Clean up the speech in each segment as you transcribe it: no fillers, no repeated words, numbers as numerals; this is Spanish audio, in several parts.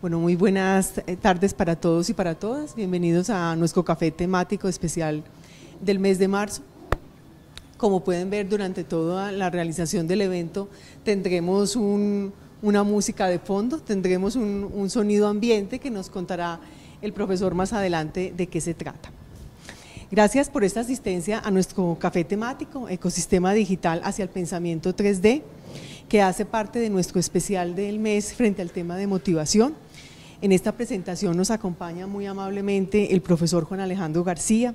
Bueno, muy buenas tardes para todos y para todas. Bienvenidos a nuestro café temático especial del mes de marzo. Como pueden ver, durante toda la realización del evento tendremos una música de fondo, tendremos un sonido ambiente que nos contará el profesor más adelante de qué se trata. Gracias por esta asistencia a nuestro café temático, Ecosistema Digital hacia el Pensamiento 3D, que hace parte de nuestro especial del mes frente al tema de motivación. En esta presentación nos acompaña muy amablemente el profesor Juan Alejandro García,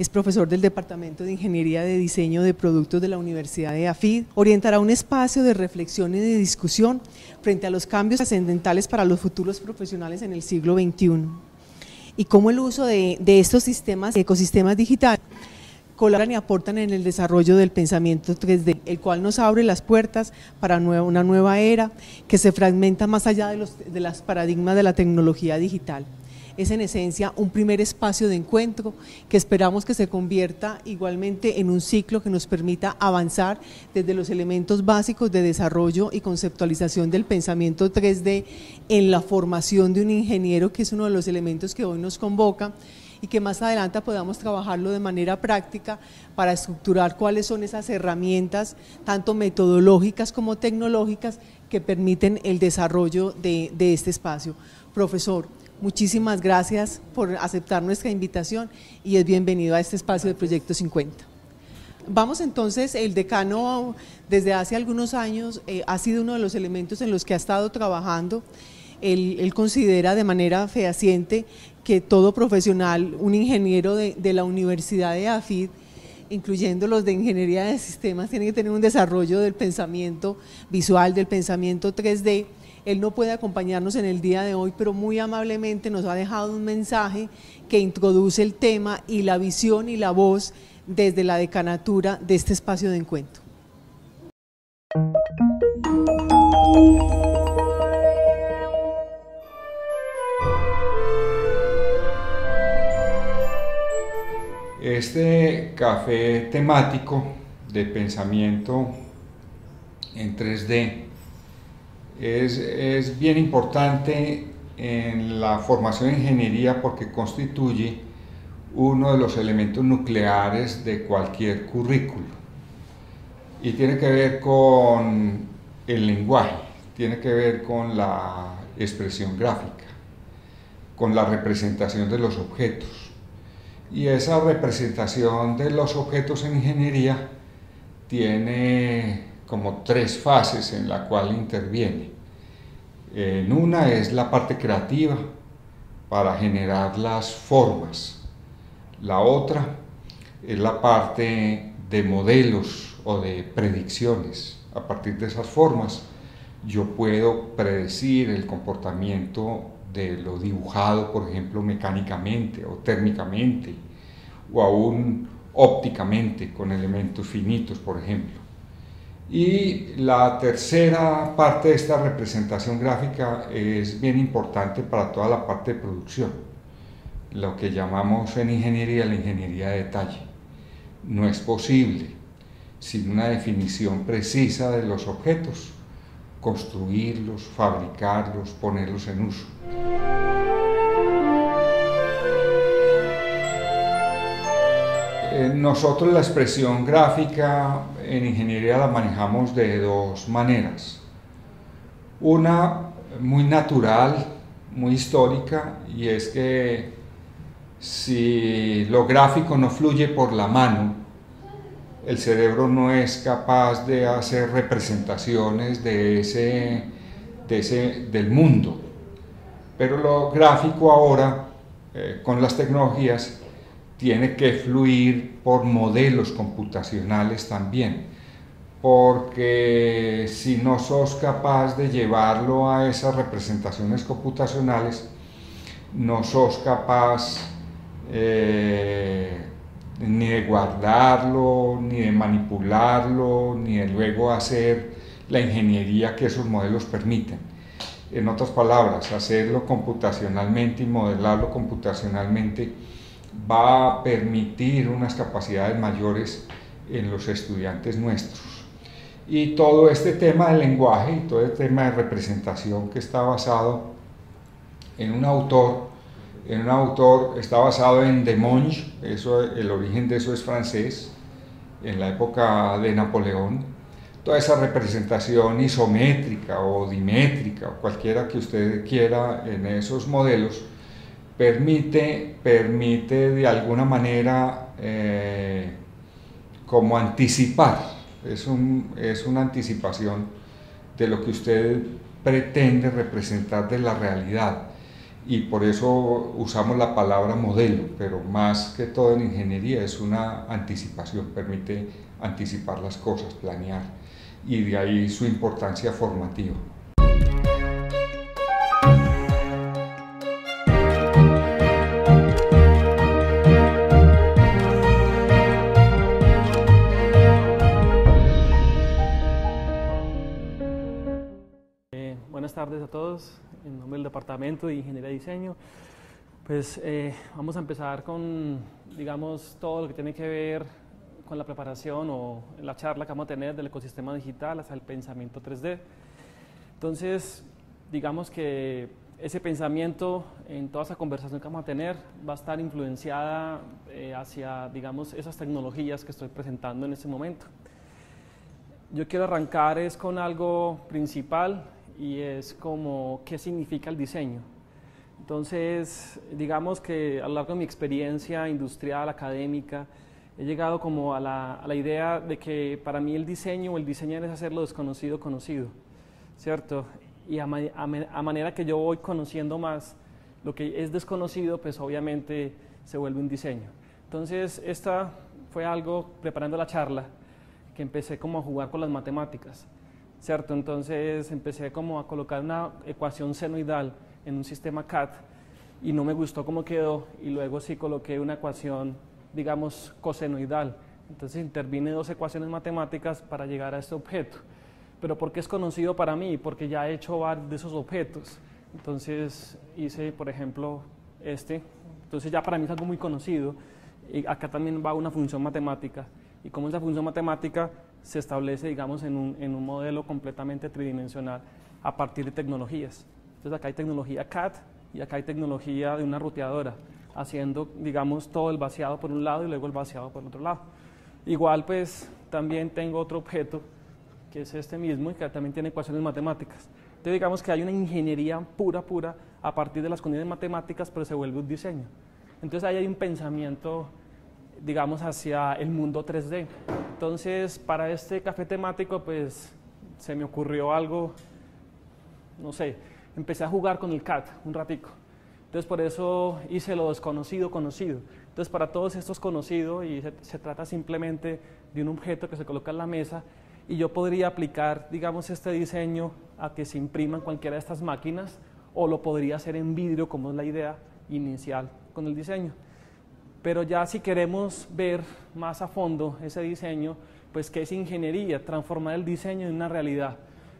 es profesor del Departamento de Ingeniería de Diseño de Productos de la Universidad EAFIT. Orientará un espacio de reflexión y de discusión frente a los cambios trascendentales para los futuros profesionales en el siglo XXI y cómo el uso de estos sistemas, ecosistemas digitales, colaboran y aportan en el desarrollo del pensamiento 3D, el cual nos abre las puertas para una nueva era que se fragmenta más allá de las paradigmas de la tecnología digital. Es en esencia un primer espacio de encuentro que esperamos que se convierta igualmente en un ciclo que nos permita avanzar desde los elementos básicos de desarrollo y conceptualización del pensamiento 3D en la formación de un ingeniero, que es uno de los elementos que hoy nos convoca, y que más adelante podamos trabajarlo de manera práctica para estructurar cuáles son esas herramientas, tanto metodológicas como tecnológicas, que permiten el desarrollo de este espacio. Profesor, muchísimas gracias por aceptar nuestra invitación y es bienvenido a este espacio de Proyecto 50. Vamos entonces, el decano desde hace algunos años ha sido uno de los elementos en los que ha estado trabajando. Él considera de manera fehaciente que todo profesional, un ingeniero de la Universidad de EAFIT, incluyendo los de Ingeniería de Sistemas, tiene que tener un desarrollo del pensamiento visual, del pensamiento 3D. Él no puede acompañarnos en el día de hoy, pero muy amablemente nos ha dejado un mensaje que introduce el tema y la visión y la voz desde la decanatura de este espacio de encuentro. Este café temático de pensamiento en 3D es bien importante en la formación de ingeniería porque constituye uno de los elementos nucleares de cualquier currículo y tiene que ver con el lenguaje, tiene que ver con la expresión gráfica, con la representación de los objetos. Y esa representación de los objetos en ingeniería tiene como tres fases en la cual interviene. En una es la parte creativa para generar las formas. La otra es la parte de modelos o de predicciones. A partir de esas formas yo puedo predecir el comportamiento de lo dibujado, por ejemplo, mecánicamente o térmicamente o aún ópticamente con elementos finitos, por ejemplo. Y la tercera parte de esta representación gráfica es bien importante para toda la parte de producción, lo que llamamos en ingeniería la ingeniería de detalle. No es posible, sin una definición precisa de los objetos, construirlos, fabricarlos, ponerlos en uso. Nosotros la expresión gráfica en ingeniería la manejamos de dos maneras. Una muy natural, muy histórica, y es que si lo gráfico no fluye por la mano, el cerebro no es capaz de hacer representaciones del mundo. Pero lo gráfico ahora, con las tecnologías, tiene que fluir por modelos computacionales también, porque si no sos capaz de llevarlo a esas representaciones computacionales, no sos capaz ni de guardarlo, ni de manipularlo, ni de luego hacer la ingeniería que esos modelos permiten. En otras palabras, hacerlo computacionalmente y modelarlo computacionalmente va a permitir unas capacidades mayores en los estudiantes nuestros. Y todo este tema del lenguaje y todo el tema de representación que está basado en un autor, está basado en de Monge, eso, el origen de eso es francés, en la época de Napoleón. Toda esa representación isométrica o dimétrica, o cualquiera que usted quiera en esos modelos, permite de alguna manera como anticipar, es una anticipación de lo que usted pretende representar de la realidad, y por eso usamos la palabra modelo, pero más que todo en ingeniería es una anticipación, permite anticipar las cosas, planear, y de ahí su importancia formativa. Buenas tardes a todos, en nombre del Departamento de Ingeniería de Diseño, pues vamos a empezar con, digamos, todo lo que tiene que ver con la preparación o la charla que vamos a tener del ecosistema digital hasta el pensamiento 3D. Entonces, digamos que ese pensamiento en toda esa conversación que vamos a tener va a estar influenciada hacia, digamos, esas tecnologías que estoy presentando en este momento. Yo quiero arrancar es con algo principal, y es como qué significa el diseño. Entonces, digamos que a lo largo de mi experiencia industrial, académica, he llegado como a la idea de que para mí el diseño o el diseñar es hacer lo desconocido conocido, ¿cierto? Y a manera que yo voy conociendo más lo que es desconocido, pues obviamente se vuelve un diseño. Entonces, esta fue algo, preparando la charla, que empecé como a jugar con las matemáticas, ¿cierto? Entonces empecé como a colocar una ecuación senoidal en un sistema CAD y no me gustó cómo quedó, y luego sí coloqué una ecuación, digamos, cosenoidal. Entonces intervine dos ecuaciones matemáticas para llegar a este objeto, pero porque es conocido para mí, porque ya he hecho varios de esos objetos. Entonces hice, por ejemplo, este, entonces ya para mí es algo muy conocido, y acá también va una función matemática, y como esa función matemática se establece, digamos, en un modelo completamente tridimensional a partir de tecnologías. Entonces acá hay tecnología CAD y acá hay tecnología de una ruteadora, haciendo, digamos, todo el vaciado por un lado y luego el vaciado por el otro lado. Igual, pues, también tengo otro objeto, que es este mismo, y que también tiene ecuaciones matemáticas. Entonces, digamos que hay una ingeniería pura, pura, a partir de las condiciones matemáticas, pero se vuelve un diseño. Entonces ahí hay un pensamiento, digamos, hacia el mundo 3D. Entonces, para este café temático, pues, se me ocurrió algo, no sé, empecé a jugar con el CAD un ratico. Entonces, por eso hice lo desconocido conocido. Entonces, para todos estos conocido, y se trata simplemente de un objeto que se coloca en la mesa, y yo podría aplicar, digamos, este diseño a que se impriman cualquiera de estas máquinas, o lo podría hacer en vidrio, como es la idea inicial con el diseño. Pero ya si queremos ver más a fondo ese diseño, pues que es ingeniería, transformar el diseño en una realidad.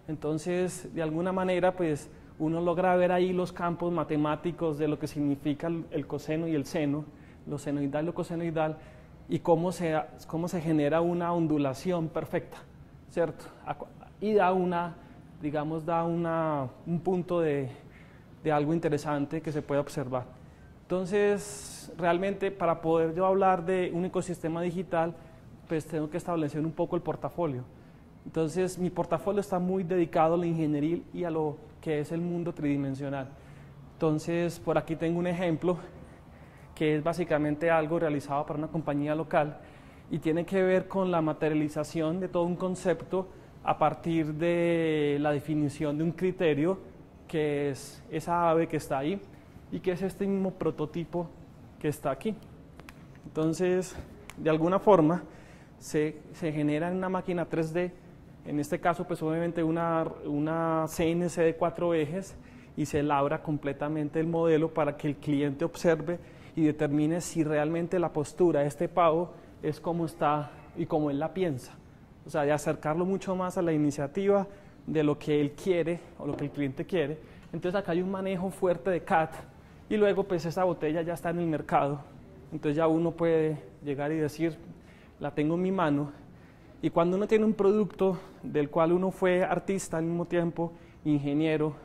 Entonces, de alguna manera, pues uno logra ver ahí los campos matemáticos de lo que significa el coseno y el seno, lo senoidal y lo cosenoidal, y cómo se genera una ondulación perfecta, ¿cierto? Y da una, digamos, un punto de algo interesante que se puede observar. Entonces, realmente, para poder yo hablar de un ecosistema digital, pues tengo que establecer un poco el portafolio. Entonces, mi portafolio está muy dedicado a la ingeniería y a lo que es el mundo tridimensional. Entonces, por aquí tengo un ejemplo que es básicamente algo realizado para una compañía local y tiene que ver con la materialización de todo un concepto a partir de la definición de un criterio, que es esa ave que está ahí, y que es este mismo prototipo que está aquí. Entonces, de alguna forma, se genera en una máquina 3D, en este caso, pues obviamente una CNC de 4 ejes, y se labra completamente el modelo para que el cliente observe y determine si realmente la postura de este pavo es como está y como él la piensa. O sea, de acercarlo mucho más a la iniciativa de lo que él quiere o lo que el cliente quiere. Entonces acá hay un manejo fuerte de CAD, y luego pues esa botella ya está en el mercado, entonces ya uno puede llegar y decir, la tengo en mi mano, y cuando uno tiene un producto del cual uno fue artista al mismo tiempo, ingeniero,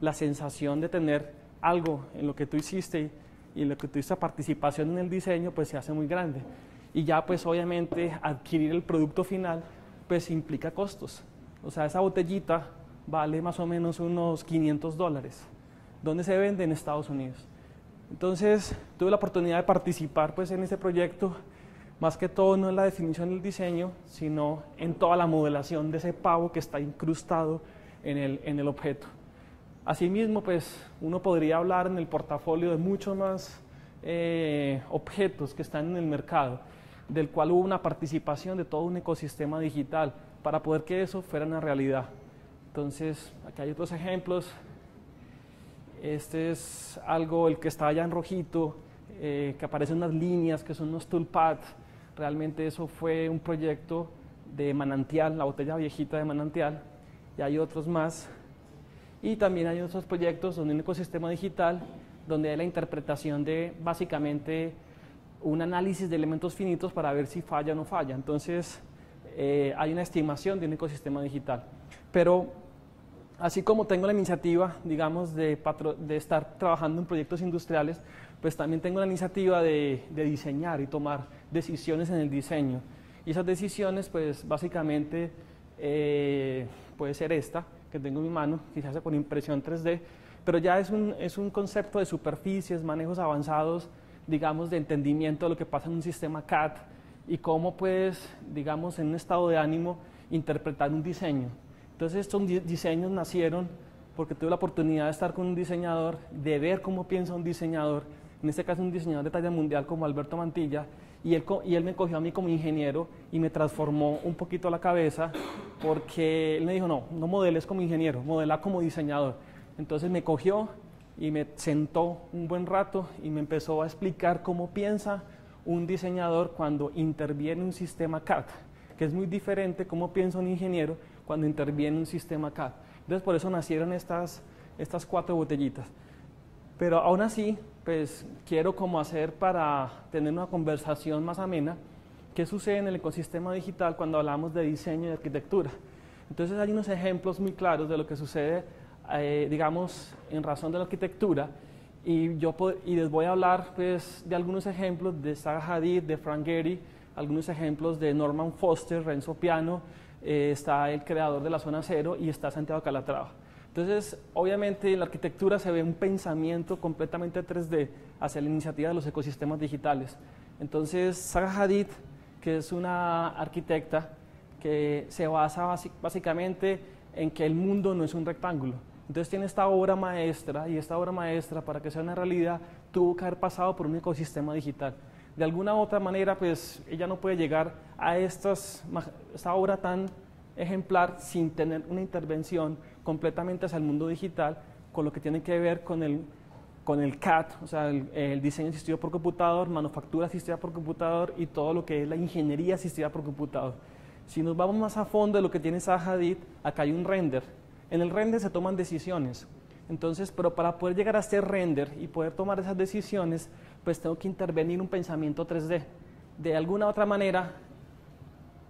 la sensación de tener algo en lo que tú hiciste y en lo que tuviste participación en el diseño, pues se hace muy grande. Y ya pues obviamente adquirir el producto final pues implica costos. O sea, esa botellita vale más o menos unos $500. ¿Dónde se vende? En Estados Unidos. Entonces tuve la oportunidad de participar pues en este proyecto, más que todo no en la definición del diseño, sino en toda la modelación de ese pavo que está incrustado en el objeto. Asimismo, pues uno podría hablar en el portafolio de muchos más objetos que están en el mercado, del cual hubo una participación de todo un ecosistema digital para poder que eso fuera una realidad. Entonces, aquí hay otros ejemplos. Este es algo, el que está allá en rojito, que aparecen unas líneas que son unos toolpads. Realmente eso fue un proyecto de manantial, la botella viejita de manantial, y hay otros más. Y también hay otros proyectos donde un ecosistema digital, donde hay la interpretación de básicamente un análisis de elementos finitos para ver si falla o no falla. Entonces hay una estimación de un ecosistema digital. Pero así como tengo la iniciativa, digamos, de estar trabajando en proyectos industriales, pues también tengo la iniciativa de diseñar y tomar decisiones en el diseño. Y esas decisiones, pues básicamente puede ser esta que tengo en mi mano, que se hace con impresión 3D, pero ya es un concepto de superficies, manejos avanzados, digamos, de entendimiento de lo que pasa en un sistema CAD y cómo puedes, digamos, en un estado de ánimo, interpretar un diseño. Entonces estos diseños nacieron porque tuve la oportunidad de estar con un diseñador, de ver cómo piensa un diseñador, en este caso un diseñador de talla mundial como Alberto Mantilla, y él me cogió a mí como ingeniero y me transformó un poquito la cabeza, porque él me dijo, no modeles como ingeniero, modela como diseñador. Entonces me cogió y me sentó un buen rato y me empezó a explicar cómo piensa un diseñador cuando interviene un sistema CAD, que es muy diferente cómo piensa un ingeniero cuando interviene un sistema CAD. Entonces por eso nacieron estas cuatro botellitas. Pero aún así, pues quiero como hacer para tener una conversación más amena, qué sucede en el ecosistema digital cuando hablamos de diseño y arquitectura. Entonces hay unos ejemplos muy claros de lo que sucede, digamos, en razón de la arquitectura, y les voy a hablar pues de algunos ejemplos de Zaha Hadid, de Frank Gehry, algunos ejemplos de Norman Foster, Renzo Piano, está el creador de la Zona Cero y está Santiago Calatrava. Entonces, obviamente en la arquitectura se ve un pensamiento completamente 3D hacia la iniciativa de los ecosistemas digitales. Entonces, Zaha Hadid, que es una arquitecta que se basa básicamente en que el mundo no es un rectángulo. Entonces tiene esta obra maestra, y esta obra maestra, para que sea una realidad, tuvo que haber pasado por un ecosistema digital. De alguna u otra manera, pues ella no puede llegar a esta obra tan ejemplar sin tener una intervención completamente hacia el mundo digital, con lo que tiene que ver con el CAD, o sea, el diseño asistido por computador, manufactura asistida por computador y todo lo que es la ingeniería asistida por computador. Si nos vamos más a fondo de lo que tiene Zaha Hadid, acá hay un render. En el render se toman decisiones. Entonces, pero para poder llegar a este render y poder tomar esas decisiones, pues tengo que intervenir un pensamiento 3D. De alguna u otra manera,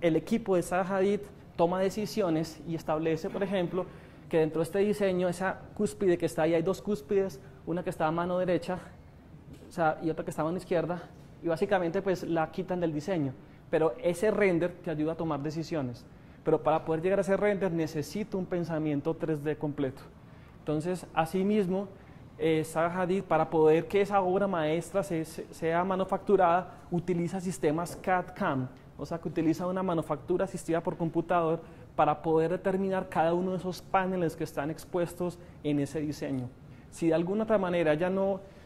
el equipo de Zaha Hadid toma decisiones y establece, por ejemplo, que dentro de este diseño, esa cúspide que está ahí, hay dos cúspides, una que está a mano derecha, o sea, y otra que está a mano izquierda, y básicamente pues la quitan del diseño. Pero ese render te ayuda a tomar decisiones. Pero para poder llegar a ese render necesito un pensamiento 3D completo. Entonces, asimismo, Zaha Hadid, para poder que esa obra maestra sea manufacturada, utiliza sistemas CAD-CAM, o sea, que utiliza una manufactura asistida por computador para poder determinar cada uno de esos paneles que están expuestos en ese diseño. Si de alguna otra manera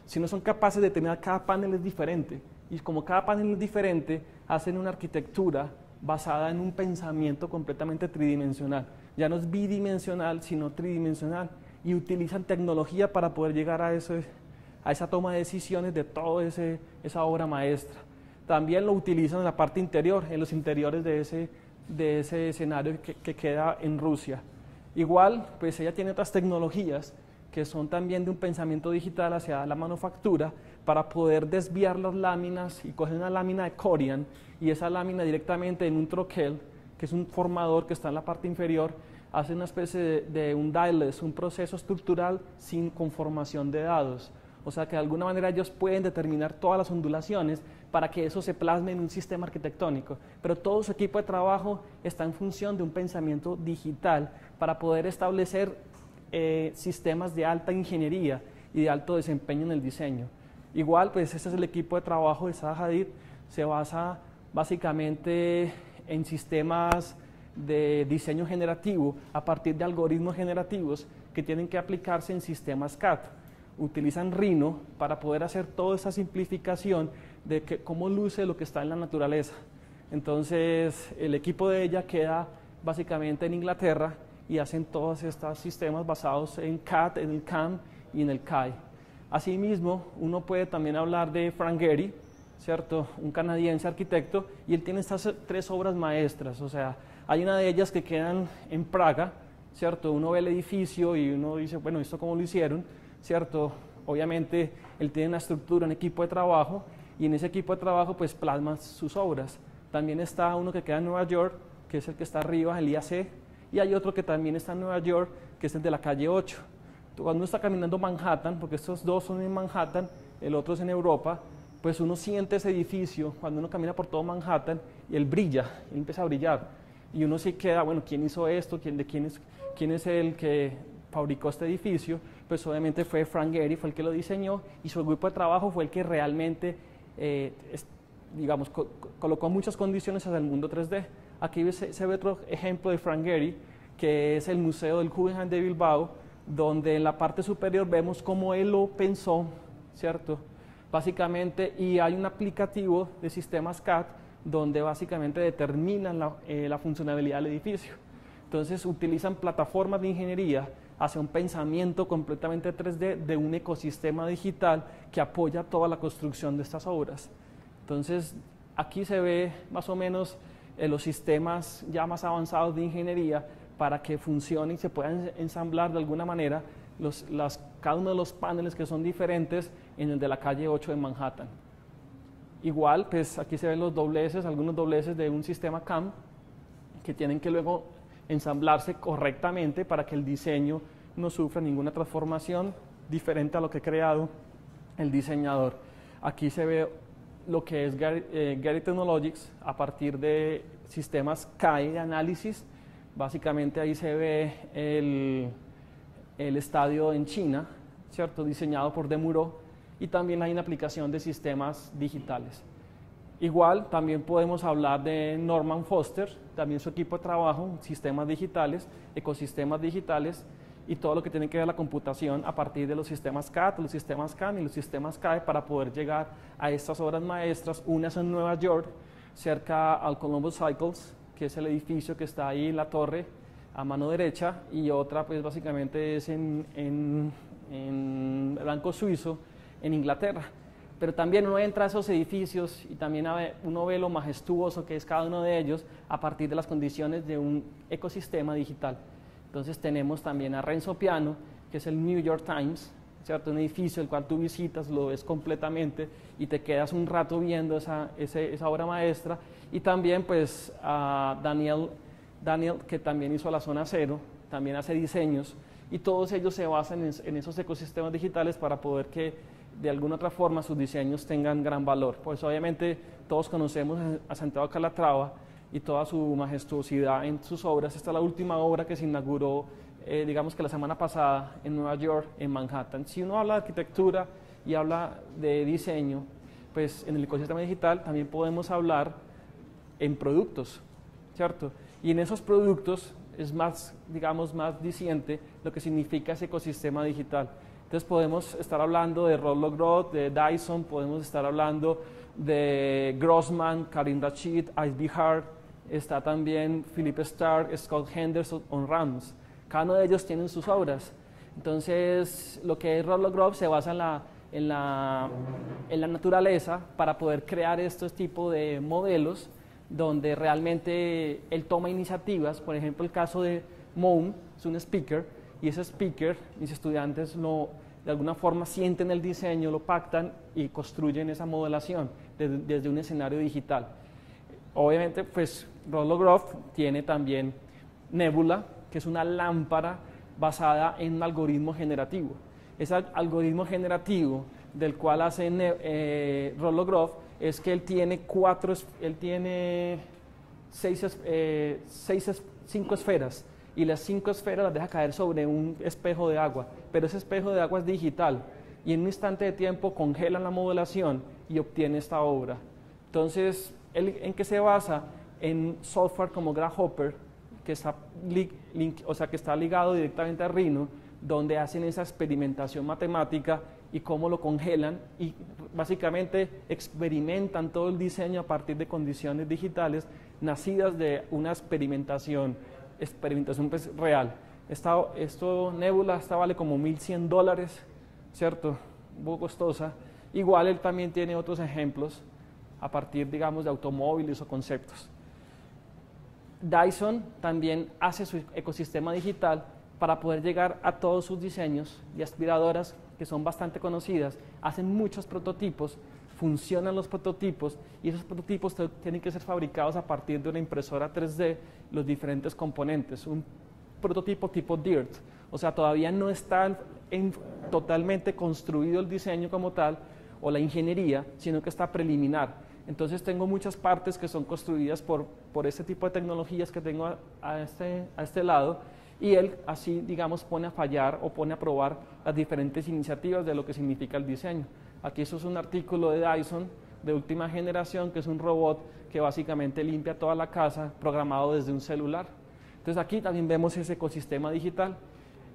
si no son capaces de determinar cada panel es diferente, y como cada panel es diferente, hacen una arquitectura basada en un pensamiento completamente tridimensional. Ya no es bidimensional, sino tridimensional, y utilizan tecnología para poder llegar a esa toma de decisiones de toda esa obra maestra. También lo utilizan en la parte interior, en los interiores de ese escenario que queda en Rusia. Igual, pues ella tiene otras tecnologías que son también de un pensamiento digital hacia la manufactura para poder desviar las láminas y coger una lámina de Corian y esa lámina directamente en un troquel, que es un formador que está en la parte inferior, hace una especie de un dial-less, un proceso estructural sin conformación de dados. O sea que de alguna manera ellos pueden determinar todas las ondulaciones para que eso se plasme en un sistema arquitectónico. Pero todo su equipo de trabajo está en función de un pensamiento digital para poder establecer sistemas de alta ingeniería y de alto desempeño en el diseño. Igual, pues este es el equipo de trabajo de Zaha Hadid, se basa básicamente en sistemas de diseño generativo a partir de algoritmos generativos que tienen que aplicarse en sistemas CAD. Utilizan Rhino para poder hacer toda esa simplificación de cómo luce lo que está en la naturaleza. Entonces, el equipo de ella queda básicamente en Inglaterra y hacen todos estos sistemas basados en CAD, en el CAM y en el CAE. Asimismo, uno puede también hablar de Frank Gehry, ¿cierto? Un canadiense arquitecto, y él tiene estas tres obras maestras. O sea, hay una de ellas que quedan en Praga, ¿cierto? Uno ve el edificio y uno dice, bueno, ¿esto cómo lo hicieron? ¿Cierto? Obviamente él tiene una estructura, un equipo de trabajo, y en ese equipo de trabajo pues plasma sus obras. También está uno que queda en Nueva York, que es el que está arriba, el IAC, y hay otro que también está en Nueva York, que es el de la calle 8. Cuando uno está caminando Manhattan, porque estos dos son en Manhattan, el otro es en Europa, pues uno siente ese edificio, cuando uno camina por todo Manhattan, y él brilla, él empieza a brillar, y uno se queda, bueno, ¿quién hizo esto? ¿Quién es el que fabricó este edificio? Pues obviamente fue Frank Gehry, fue el que lo diseñó, y su grupo de trabajo fue el que realmente, digamos, colocó muchas condiciones hacia el mundo 3D. Aquí se ve otro ejemplo de Frank Gehry, que es el Museo del Guggenheim de Bilbao, donde en la parte superior vemos cómo él lo pensó, ¿cierto? Básicamente, y hay un aplicativo de sistemas CAD, donde básicamente determinan la funcionalidad del edificio. Entonces, utilizan plataformas de ingeniería hacia un pensamiento completamente 3D de un ecosistema digital que apoya toda la construcción de estas obras. Entonces, aquí se ve más o menos los sistemas ya más avanzados de ingeniería para que funcionen y se puedan ensamblar de alguna manera cada uno de los paneles que son diferentes en el de la calle 8 de Manhattan. Igual, pues aquí se ven los dobleces, algunos dobleces de un sistema CAM que tienen que luego ensamblarse correctamente para que el diseño no sufra ninguna transformación diferente a lo que ha creado el diseñador. Aquí se ve lo que es Gehry Technologies a partir de sistemas CAE de análisis. Básicamente ahí se ve el estadio en China, ¿cierto? Diseñado por Demuro, y también hay una aplicación de sistemas digitales. Igual también podemos hablar de Norman Foster, también su equipo de trabajo, sistemas digitales, ecosistemas digitales y todo lo que tiene que ver con la computación a partir de los sistemas CAD, los sistemas CAM y los sistemas CAE para poder llegar a estas obras maestras. Una es en Nueva York, cerca al Columbus Cycles, que es el edificio que está ahí en la torre a mano derecha, y otra pues básicamente es en Banco Suizo, en Inglaterra. Pero también uno entra a esos edificios y también uno ve lo majestuoso que es cada uno de ellos a partir de las condiciones de un ecosistema digital. Entonces tenemos también a Renzo Piano, que es el New York Times, ¿cierto? Un edificio el cual tú visitas, lo ves completamente y te quedas un rato viendo esa obra maestra. Y también pues a Daniel, que también hizo la Zona Cero, también hace diseños, y todos ellos se basan en esos ecosistemas digitales para poder que de alguna otra forma sus diseños tengan gran valor. Pues obviamente todos conocemos a Santiago Calatrava y toda su majestuosidad en sus obras. Esta es la última obra que se inauguró, digamos que la semana pasada en Nueva York, en Manhattan. Si uno habla de arquitectura y habla de diseño, pues en el ecosistema digital también podemos hablar en productos, ¿cierto? Y en esos productos es más, digamos, más diciente lo que significa ese ecosistema digital. Entonces podemos estar hablando de Ross Lovegrove, de Dyson, podemos estar hablando de Grossman, Karim Rashid, Yves Béhar, está también Philippe Starck, Scott Henderson o Rams. Cada uno de ellos tienen sus obras. Entonces lo que es Ross Lovegrove se basa en la naturaleza para poder crear estos tipos de modelos donde realmente él toma iniciativas. Por ejemplo, el caso de Moon, es un speaker, y ese speaker, mis estudiantes de alguna forma sienten el diseño, lo pactan y construyen esa modelación desde un escenario digital. Obviamente, pues, Ross Lovegrove tiene también Nebula, que es una lámpara basada en un algoritmo generativo. Ese algoritmo generativo del cual hace Ross Lovegrove es que él tiene cinco esferas, y las cinco esferas las deja caer sobre un espejo de agua, pero ese espejo de agua es digital y en un instante de tiempo congelan la modulación y obtiene esta obra. Entonces, ¿en qué se basa? En software como Grasshopper, que está, está ligado directamente a Rhino, donde hacen esa experimentación matemática y cómo lo congelan, y básicamente experimentan todo el diseño a partir de condiciones digitales nacidas de una experimentación pues real. Esto Nebula, esta vale como $1.100, ¿cierto? Un poco costosa. Igual él también tiene otros ejemplos a partir, digamos, de automóviles o conceptos. Dyson también hace su ecosistema digital para poder llegar a todos sus diseños, y aspiradoras que son bastante conocidas, hacen muchos prototipos, funcionan los prototipos, y esos prototipos tienen que ser fabricados a partir de una impresora 3D, los diferentes componentes, un prototipo tipo DIRT, o sea, todavía no está totalmente construido el diseño como tal, o la ingeniería, sino que está preliminar. Entonces tengo muchas partes que son construidas por este tipo de tecnologías que tengo a este lado, y él así, digamos, pone a fallar o pone a probar las diferentes iniciativas de lo que significa el diseño. Aquí eso es un artículo de Dyson de última generación, que es un robot que básicamente limpia toda la casa, programado desde un celular. Entonces aquí también vemos ese ecosistema digital.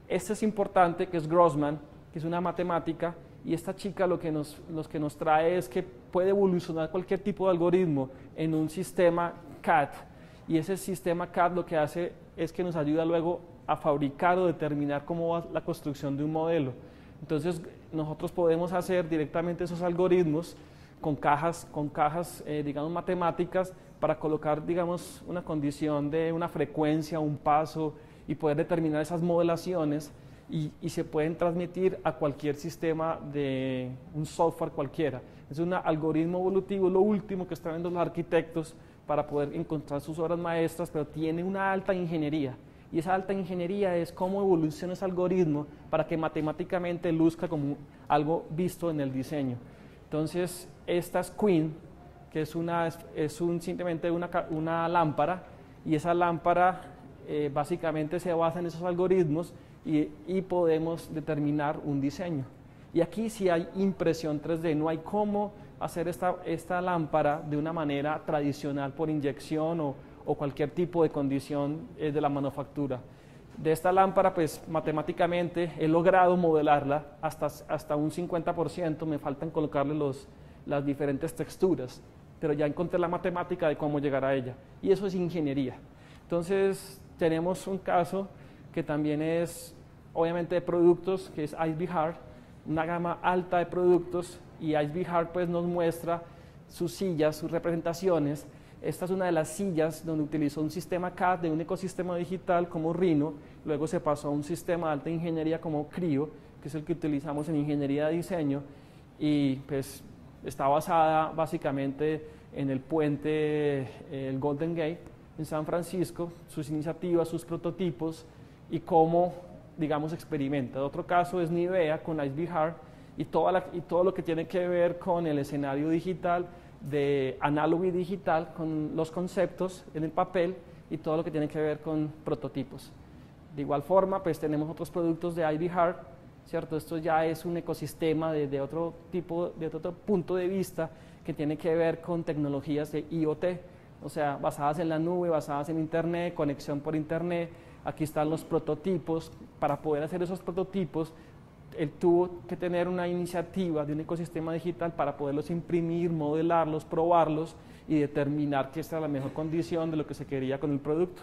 Este es importante, que es Grossman, que es una matemática, y esta chica lo que nos trae es que puede evolucionar cualquier tipo de algoritmo en un sistema CAD, y ese sistema CAD lo que hace es que nos ayuda luego a fabricar o determinar cómo va la construcción de un modelo. Entonces nosotros podemos hacer directamente esos algoritmos con cajas digamos, matemáticas, para colocar, digamos, una condición de una frecuencia, un paso, y poder determinar esas modelaciones, y se pueden transmitir a cualquier sistema de un software cualquiera. Es un algoritmo evolutivo, lo último que están viendo los arquitectos para poder encontrar sus obras maestras, pero tiene una alta ingeniería, y esa alta ingeniería es cómo evoluciona ese algoritmo para que matemáticamente luzca como algo visto en el diseño. Entonces esta es Queen, que es simplemente una lámpara, y esa lámpara básicamente se basa en esos algoritmos, y podemos determinar un diseño. Y aquí sí hay impresión 3D, no hay cómo hacer esta lámpara de una manera tradicional por inyección o cualquier tipo de condición de la manufactura. De esta lámpara, pues matemáticamente he logrado modelarla hasta un 50%, me faltan colocarle las diferentes texturas, pero ya encontré la matemática de cómo llegar a ella, y eso es ingeniería. Entonces tenemos un caso que también es obviamente de productos, que es Yves Béhar, una gama alta de productos, y Yves Béhar pues nos muestra sus sillas, sus representaciones. Esta es una de las sillas donde utilizó un sistema CAD de un ecosistema digital como Rhino, luego se pasó a un sistema de alta ingeniería como Creo, que es el que utilizamos en ingeniería de diseño, y pues está basada básicamente en el puente, el Golden Gate, en San Francisco, sus iniciativas, sus prototipos, y cómo, digamos, experimenta. Otro caso es Nivea con Yves Béhar, y todo lo que tiene que ver con el escenario digital, de análogo y digital, con los conceptos en el papel y todo lo que tiene que ver con prototipos. De igual forma, pues tenemos otros productos de Yves Béhar, ¿cierto? Esto ya es un ecosistema de otro punto de vista, que tiene que ver con tecnologías de IoT, o sea, basadas en la nube, basadas en Internet, conexión por Internet. Aquí están los prototipos. Para poder hacer esos prototipos, él tuvo que tener una iniciativa de un ecosistema digital para poderlos imprimir, modelarlos, probarlos y determinar que esta era la mejor condición de lo que se quería con el producto.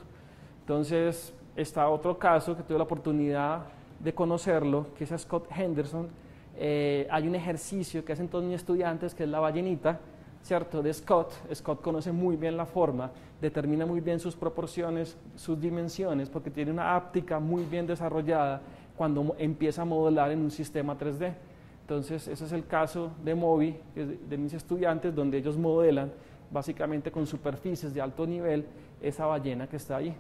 Entonces está otro caso que tuve la oportunidad de conocerlo, que es Scott Henderson. Hay un ejercicio que hacen todos mis estudiantes, que es la ballenita, ¿cierto? De Scott. Scott conoce muy bien la forma, determina muy bien sus proporciones, sus dimensiones, porque tiene una áptica muy bien desarrollada cuando empieza a modelar en un sistema 3D. Entonces ese es el caso de Moby, de mis estudiantes, donde ellos modelan básicamente con superficies de alto nivel esa ballena que está ahí.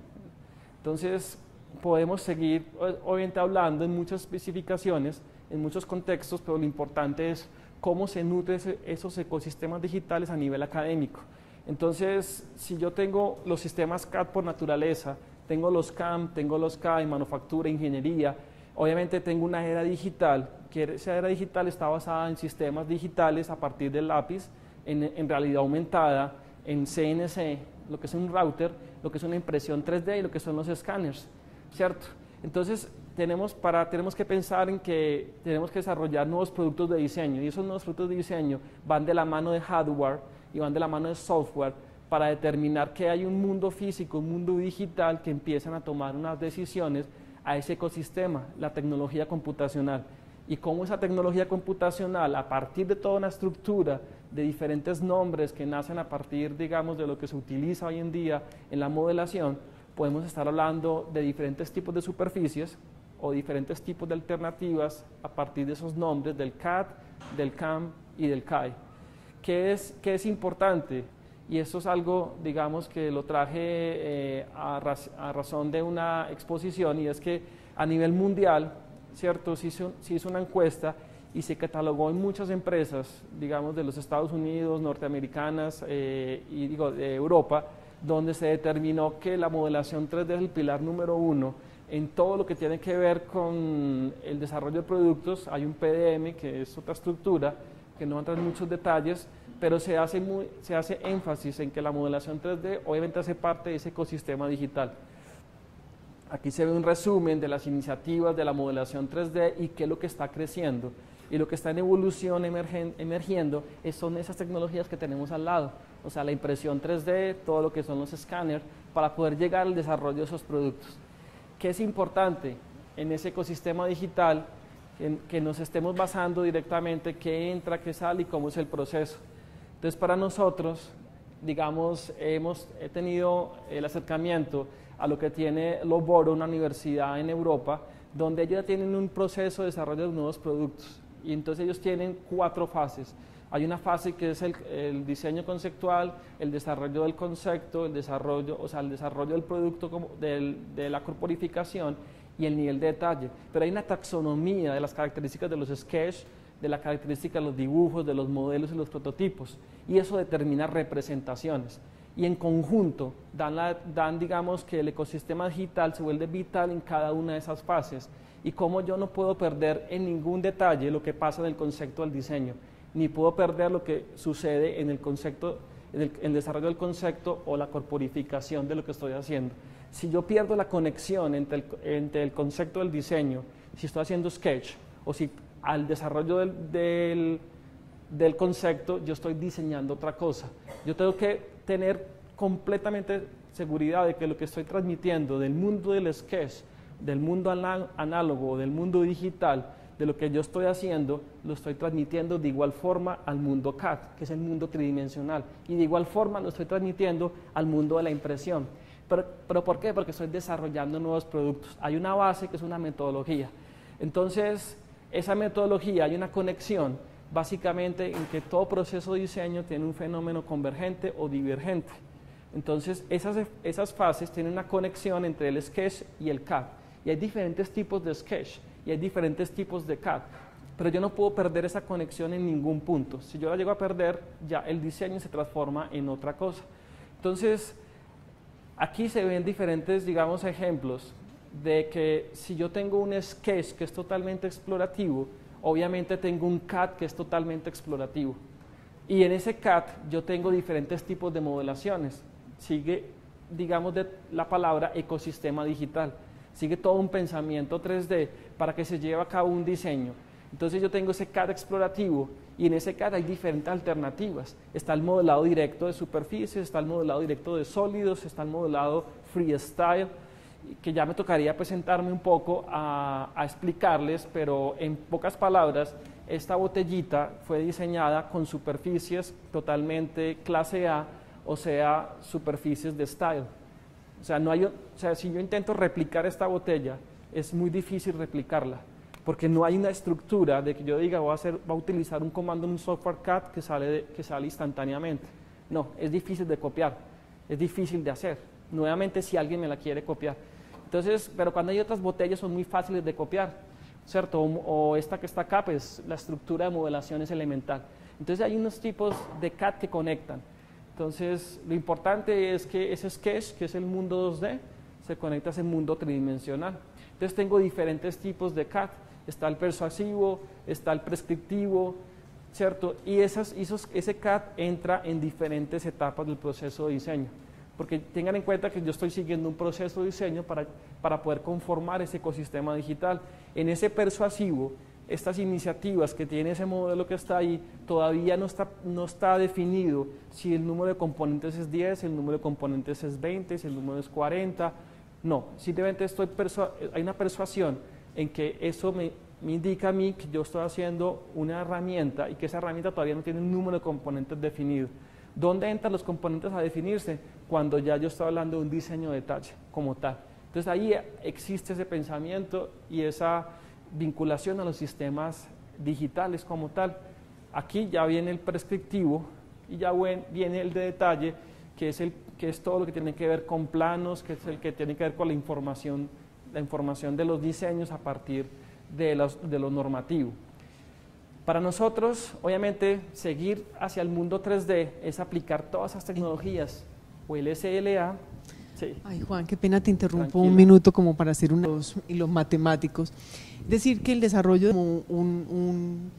Entonces podemos seguir obviamente hablando en muchas especificaciones, en muchos contextos, pero lo importante es cómo se nutren esos ecosistemas digitales a nivel académico. Entonces, si yo tengo los sistemas CAD por naturaleza, tengo los CAM, tengo los CAE, manufactura, ingeniería, obviamente tengo una era digital, que esa era digital está basada en sistemas digitales a partir del lápiz, en realidad aumentada, en CNC, lo que es un router, lo que es una impresión 3D y lo que son los escáneres, ¿cierto? Entonces, tenemos que pensar en que tenemos que desarrollar nuevos productos de diseño, y esos nuevos productos de diseño van de la mano de hardware y van de la mano de software para determinar que hay un mundo físico, un mundo digital que empiezan a tomar unas decisiones a ese ecosistema, la tecnología computacional. Y cómo esa tecnología computacional, a partir de toda una estructura de diferentes nombres que nacen a partir, digamos, de lo que se utiliza hoy en día en la modelación, podemos estar hablando de diferentes tipos de superficies o diferentes tipos de alternativas a partir de esos nombres del CAD, del CAM y del CAE. ¿Qué es importante? Y esto es algo, digamos, que lo traje a razón de una exposición, y es que a nivel mundial, ¿cierto? Se hizo una encuesta y se catalogó en muchas empresas, digamos, de los Estados Unidos, norteamericanas y digo, de Europa, donde se determinó que la modelación 3D es el pilar número 1 en todo lo que tiene que ver con el desarrollo de productos. Hay un PDM, que es otra estructura, que no va a entrar en muchos detalles, pero se hace énfasis en que la modelación 3D obviamente hace parte de ese ecosistema digital. Aquí se ve un resumen de las iniciativas de la modelación 3D y qué es lo que está creciendo. Y lo que está en evolución, emergiendo, son esas tecnologías que tenemos al lado. O sea, la impresión 3D, todo lo que son los escáneres, para poder llegar al desarrollo de esos productos. ¿Qué es importante en ese ecosistema digital? Que nos estemos basando directamente qué entra, qué sale y cómo es el proceso. Entonces, para nosotros, digamos, he tenido el acercamiento a lo que tiene Lobordo, una universidad en Europa, donde ellos ya tienen un proceso de desarrollo de nuevos productos. Y entonces ellos tienen 4 fases. Hay una fase que es el diseño conceptual, el desarrollo del concepto, el desarrollo del producto, de la corporificación y el nivel de detalle. Pero hay una taxonomía de las características de los sketches, de las características de los dibujos, de los modelos y los prototipos. Y eso determina representaciones. Y en conjunto digamos, que el ecosistema digital se vuelve vital en cada una de esas fases. Y como yo no puedo perder en ningún detalle lo que pasa del concepto al diseño, ni puedo perder lo que sucede en el concepto, en el desarrollo del concepto o la corporificación de lo que estoy haciendo. Si yo pierdo la conexión entre el concepto del diseño, si estoy haciendo sketch, o si al desarrollo del concepto yo estoy diseñando otra cosa, yo tengo que tener completamente seguridad de que lo que estoy transmitiendo del mundo del sketch, del mundo análogo, del mundo digital, de lo que yo estoy haciendo, lo estoy transmitiendo de igual forma al mundo CAD, que es el mundo tridimensional, y de igual forma lo estoy transmitiendo al mundo de la impresión. ¿Pero por qué? Porque estoy desarrollando nuevos productos. Hay una base que es una metodología. Entonces, esa metodología, hay una conexión, básicamente, en que todo proceso de diseño tiene un fenómeno convergente o divergente. Entonces, esas fases tienen una conexión entre el sketch y el CAD. Y hay diferentes tipos de sketch y hay diferentes tipos de CAD, pero yo no puedo perder esa conexión en ningún punto. Si yo la llego a perder, ya el diseño se transforma en otra cosa. Entonces, aquí se ven diferentes, digamos, ejemplos de que si yo tengo un sketch que es totalmente explorativo, obviamente tengo un CAD que es totalmente explorativo. Y en ese CAD yo tengo diferentes tipos de modelaciones. Sigue, digamos, de la palabra ecosistema digital. Sigue todo un pensamiento 3D para que se lleve a cabo un diseño. Entonces yo tengo ese CAD explorativo y en ese CAD hay diferentes alternativas. Está el modelado directo de superficies, está el modelado directo de sólidos, está el modelado freestyle, que ya me tocaría presentarme un poco a explicarles, pero en pocas palabras, esta botellita fue diseñada con superficies totalmente clase A, o sea, superficies de style. O sea, si yo intento replicar esta botella, es muy difícil replicarla, porque no hay una estructura de que yo diga voy a utilizar un comando en un software CAD que sale instantáneamente. No, es difícil de copiar, es difícil de hacer. Nuevamente, si alguien me la quiere copiar. Entonces, pero cuando hay otras botellas son muy fáciles de copiar, ¿cierto? O esta que está acá, pues la estructura de modelación es elemental. Entonces hay unos tipos de CAD que conectan. Entonces, lo importante es que ese sketch, que es el mundo 2D, se conecta a ese mundo tridimensional. Entonces tengo diferentes tipos de CAD. Está el persuasivo, está el prescriptivo, ¿cierto? Y ese CAD entra en diferentes etapas del proceso de diseño. Porque tengan en cuenta que yo estoy siguiendo un proceso de diseño para poder conformar ese ecosistema digital. En ese persuasivo, estas iniciativas que tiene ese modelo que está ahí, todavía no está definido si el número de componentes es 10, si el número de componentes es 20, si el número es 40. No, simplemente hay una persuasión en que eso me indica a mí que yo estoy haciendo una herramienta y que esa herramienta todavía no tiene un número de componentes definido. ¿Dónde entran los componentes a definirse? Cuando ya yo estoy hablando de un diseño de detalle como tal. Entonces ahí existe ese pensamiento y esa vinculación a los sistemas digitales como tal. Aquí ya viene el prescriptivo y ya viene el de detalle, que es todo lo que tiene que ver con planos, que es el que tiene que ver con la información de los diseños a partir de lo normativo. Para nosotros, obviamente, seguir hacia el mundo 3D es aplicar todas esas tecnologías o el SLA. Sí. Ay, Juan, qué pena te interrumpo. Tranquilo. Un minuto como para hacer unos hilos matemáticos. Decir que el desarrollo como un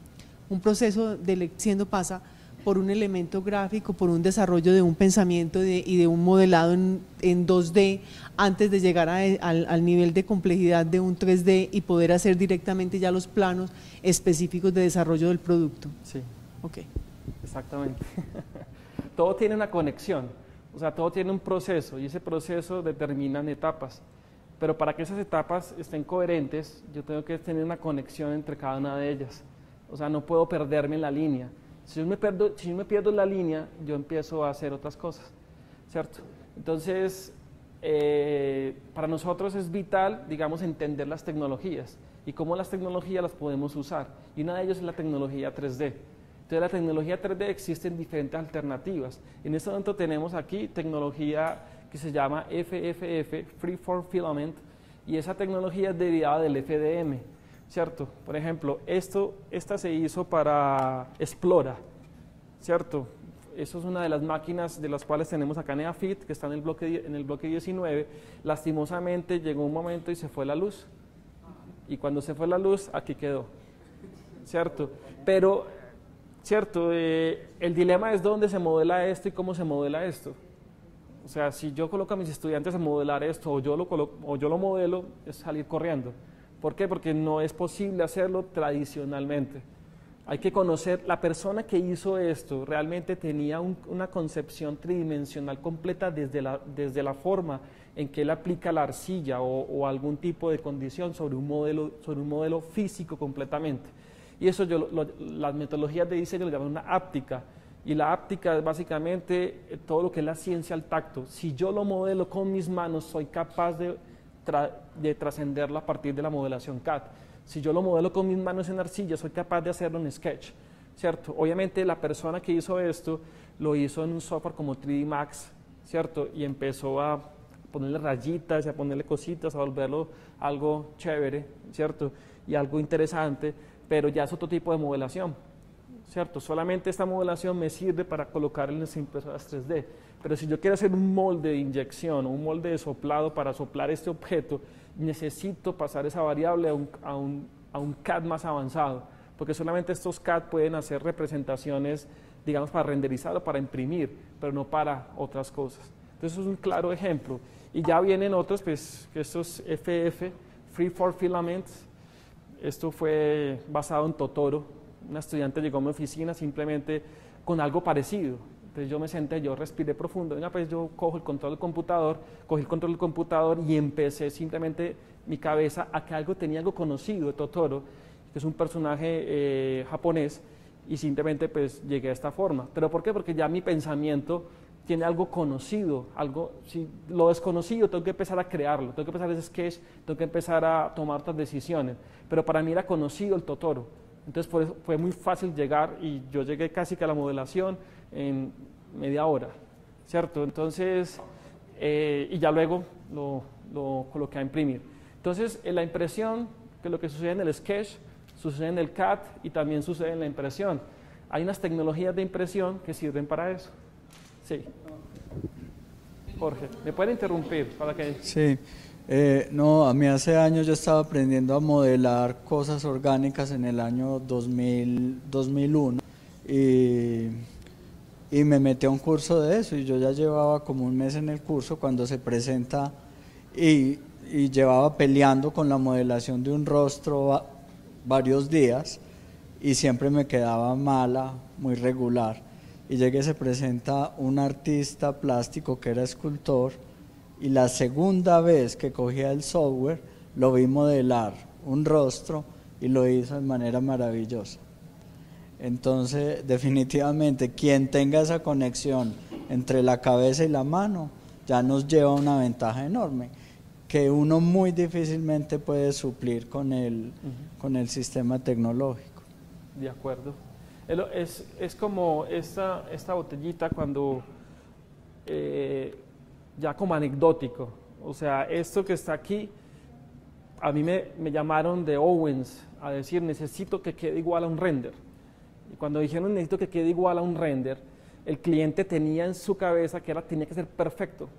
proceso de lección pasa por un elemento gráfico, por un desarrollo de un pensamiento y de un modelado en 2D antes de llegar al nivel de complejidad de un 3D y poder hacer directamente ya los planos específicos de desarrollo del producto. Sí. Ok. Exactamente. Todo tiene una conexión, o sea, todo tiene un proceso y ese proceso determina etapas, pero para que esas etapas estén coherentes yo tengo que tener una conexión entre cada una de ellas, o sea, no puedo perderme en la línea. Si yo me pierdo la línea, yo empiezo a hacer otras cosas, ¿cierto? Entonces, para nosotros es vital, digamos, entender las tecnologías y cómo las tecnologías las podemos usar. Y una de ellas es la tecnología 3D. Entonces, la tecnología 3D existen diferentes alternativas. En este momento tenemos aquí tecnología que se llama FFF, Freeform Filament, y esa tecnología es derivada del FDM. ¿Cierto? Por ejemplo, esta se hizo para Explora, ¿cierto? Eso es una de las máquinas de las cuales tenemos acá en EAFIT, que está en el bloque 19. Lastimosamente llegó un momento y se fue la luz. Y cuando se fue la luz, aquí quedó, ¿cierto? Pero, ¿cierto? El dilema es dónde se modela esto y cómo se modela esto. O sea, si yo coloco a mis estudiantes a modelar esto o yo lo modelo, es salir corriendo. ¿Por qué? Porque no es posible hacerlo tradicionalmente. Hay que conocer, la persona que hizo esto realmente tenía una concepción tridimensional completa desde la forma en que él aplica la arcilla o algún tipo de condición sobre un modelo físico completamente. Y eso las metodologías de diseño le llaman una áptica. Y la áptica es básicamente todo lo que es la ciencia al tacto. Si yo lo modelo con mis manos, soy capaz de trascenderlo a partir de la modelación CAD. Si yo lo modelo con mis manos en arcilla, soy capaz de hacerlo en sketch, ¿cierto? Obviamente la persona que hizo esto lo hizo en un software como 3D Max, ¿cierto? Y empezó a ponerle rayitas, a ponerle cositas, a volverlo algo chévere, ¿cierto? Y algo interesante, pero ya es otro tipo de modelación, ¿cierto? Solamente esta modelación me sirve para colocar en las impresoras 3D. Pero si yo quiero hacer un molde de inyección o un molde de soplado para soplar este objeto, necesito pasar esa variable a un CAD más avanzado, porque solamente estos CAD pueden hacer representaciones, digamos, para renderizar o para imprimir, pero no para otras cosas. Entonces es un claro ejemplo. Y ya vienen otros, pues, que estos FF, Freeform Filaments, esto fue basado en Totoro. Una estudiante llegó a mi oficina simplemente con algo parecido. Entonces yo me senté, yo respiré profundo, venga, pues yo cogí el control del computador y empecé simplemente mi cabeza a que tenía algo conocido de Totoro, que es un personaje japonés, y simplemente pues llegué a esta forma. ¿Pero por qué? Porque ya mi pensamiento tiene algo conocido, algo, si lo desconocido tengo que empezar a crearlo, tengo que empezar ese sketch, tengo que empezar a tomar otras decisiones, pero para mí era conocido el Totoro. Entonces fue muy fácil llegar y yo llegué casi que a la modelación en media hora, ¿cierto? Entonces, y ya luego lo lo coloqué a imprimir. Entonces, en la impresión, que lo que sucede en el sketch, sucede en el CAD y también sucede en la impresión. Hay unas tecnologías de impresión que sirven para eso. Sí. Jorge, ¿me pueden interrumpir? Para que... Sí. No, a mí hace años yo estaba aprendiendo a modelar cosas orgánicas en el año 2000, 2001, y me metí a un curso de eso y yo ya llevaba como un mes en el curso cuando se presenta y llevaba peleando con la modelación de un rostro varios días y siempre me quedaba mala, muy regular, y llegué, se presenta un artista plástico que era escultor. Y la segunda vez que cogía el software, lo vi modelar un rostro y lo hizo de manera maravillosa. Entonces, definitivamente, quien tenga esa conexión entre la cabeza y la mano, ya nos lleva a una ventaja enorme, que uno muy difícilmente puede suplir con el sistema tecnológico. De acuerdo. Es como esta botellita cuando... ya como anecdótico, o sea, esto que está aquí, a mí me llamaron de Owens a decir necesito que quede igual a un render, y cuando dijeron necesito que quede igual a un render, el cliente tenía en su cabeza que tenía que ser perfecto,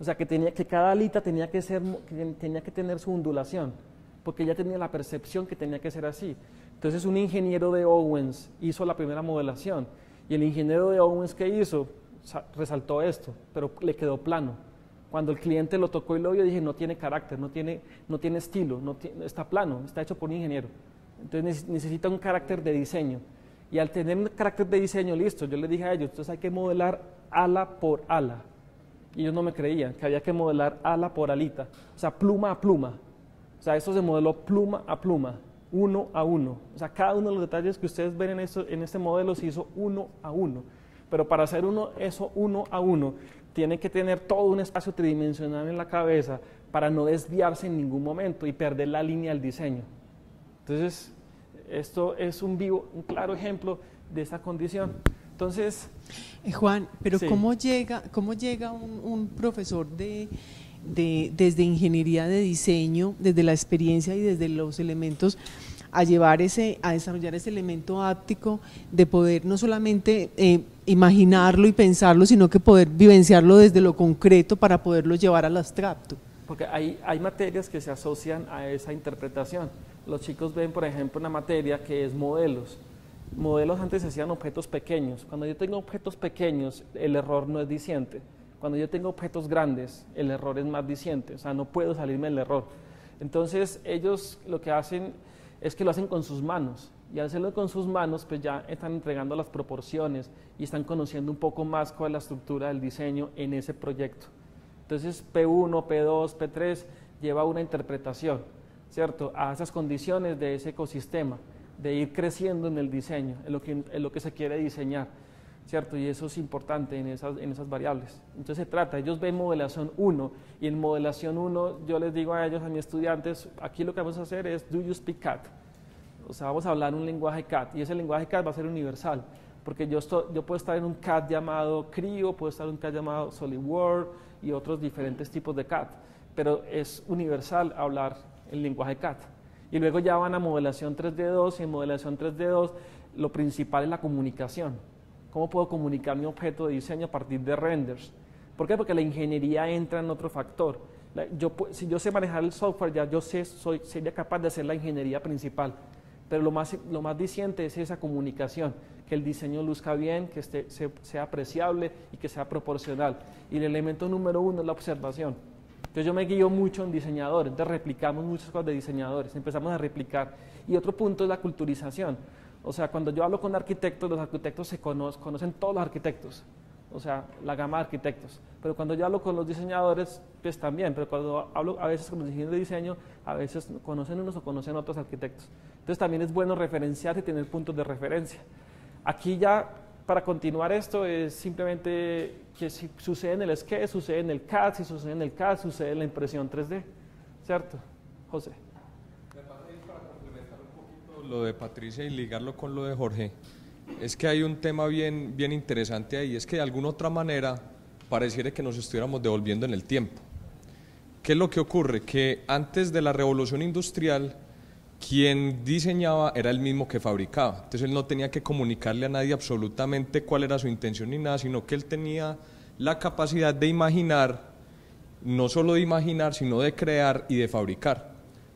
o sea, que cada alita tenía que tener su ondulación, porque ya tenía la percepción que tenía que ser así. Entonces un ingeniero de Owens hizo la primera modelación, y el ingeniero de Owens, ¿qué hizo? Resaltó esto, pero le quedó plano. Cuando el cliente lo tocó y lo vio, dije, no tiene carácter, no tiene estilo, está plano, está hecho por un ingeniero. Entonces necesita un carácter de diseño. Y al tener un carácter de diseño, listo, yo le dije a ellos, entonces hay que modelar ala por ala. Y ellos no me creían, que había que modelar ala por alita, o sea, pluma a pluma. O sea, esto se modeló pluma a pluma, uno a uno. O sea, cada uno de los detalles que ustedes ven en este modelo se hizo uno a uno. Pero para hacer eso uno a uno, tiene que tener todo un espacio tridimensional en la cabeza para no desviarse en ningún momento y perder la línea del diseño. Entonces, esto es un claro ejemplo de esa condición. Entonces... Juan, pero sí. ¿Cómo llega un profesor desde ingeniería de diseño, desde la experiencia y desde los elementos, a desarrollar ese elemento áptico de poder no solamente imaginarlo y pensarlo, sino que poder vivenciarlo desde lo concreto para poderlo llevar al abstracto? Porque hay materias que se asocian a esa interpretación. Los chicos ven, por ejemplo, una materia que es modelos. Modelos antes se hacían objetos pequeños. Cuando yo tengo objetos pequeños, el error no es diciente. Cuando yo tengo objetos grandes, el error es más diciente. O sea, no puedo salirme del error. Entonces, ellos lo que hacen... es que lo hacen con sus manos, y al hacerlo con sus manos pues ya están entregando las proporciones y están conociendo un poco más cuál es la estructura del diseño en ese proyecto. Entonces P1, P2, P3 lleva una interpretación, ¿cierto?, a esas condiciones de ese ecosistema, de ir creciendo en el diseño, en lo que se quiere diseñar, ¿cierto? Y eso es importante en esas variables. Entonces se trata, ellos ven modelación 1, y en modelación 1 yo les digo a ellos, a mis estudiantes, aquí lo que vamos a hacer es do you speak CAD, o sea, vamos a hablar un lenguaje CAD, y ese lenguaje CAD va a ser universal, porque yo puedo estar en un CAD llamado Creo, puedo estar en un CAD llamado SolidWorks y otros diferentes tipos de CAD, pero es universal hablar el lenguaje CAD. Y luego ya van a modelación 3D2, y en modelación 3D2 lo principal es la comunicación. ¿Cómo puedo comunicar mi objeto de diseño a partir de renders? ¿Por qué? Porque la ingeniería entra en otro factor. Si yo sé manejar el software, ya sería capaz de hacer la ingeniería principal. Pero lo más diciente es esa comunicación, que el diseño luzca bien, que sea apreciable y que sea proporcional. Y el elemento número uno es la observación. Entonces yo me guío mucho en diseñadores, entonces replicamos muchas cosas de diseñadores, empezamos a replicar. Y otro punto es la culturización. O sea, cuando yo hablo con arquitectos, los arquitectos se conocen todos los arquitectos, o sea, la gama de arquitectos. Pero cuando yo hablo con los diseñadores, pues también, pero cuando hablo a veces con los ingenieros de diseño, a veces conocen unos o conocen otros arquitectos. Entonces también es bueno referenciar y tener puntos de referencia. Aquí ya, para continuar esto, es simplemente que si sucede en el sketch, sucede en el CAD, si sucede en el CAD, sucede en la impresión 3D, ¿cierto? José. Lo de Patricia y ligarlo con lo de Jorge, es que hay un tema bien interesante ahí, es que de alguna otra manera pareciera que nos estuviéramos devolviendo en el tiempo, ¿Qué es lo que ocurre? Que antes de la revolución industrial, quien diseñaba era el mismo que fabricaba. Entonces él no tenía que comunicarle a nadie absolutamente cuál era su intención ni nada, sino que él tenía la capacidad de imaginar, no solo de imaginar, sino de crear y de fabricar.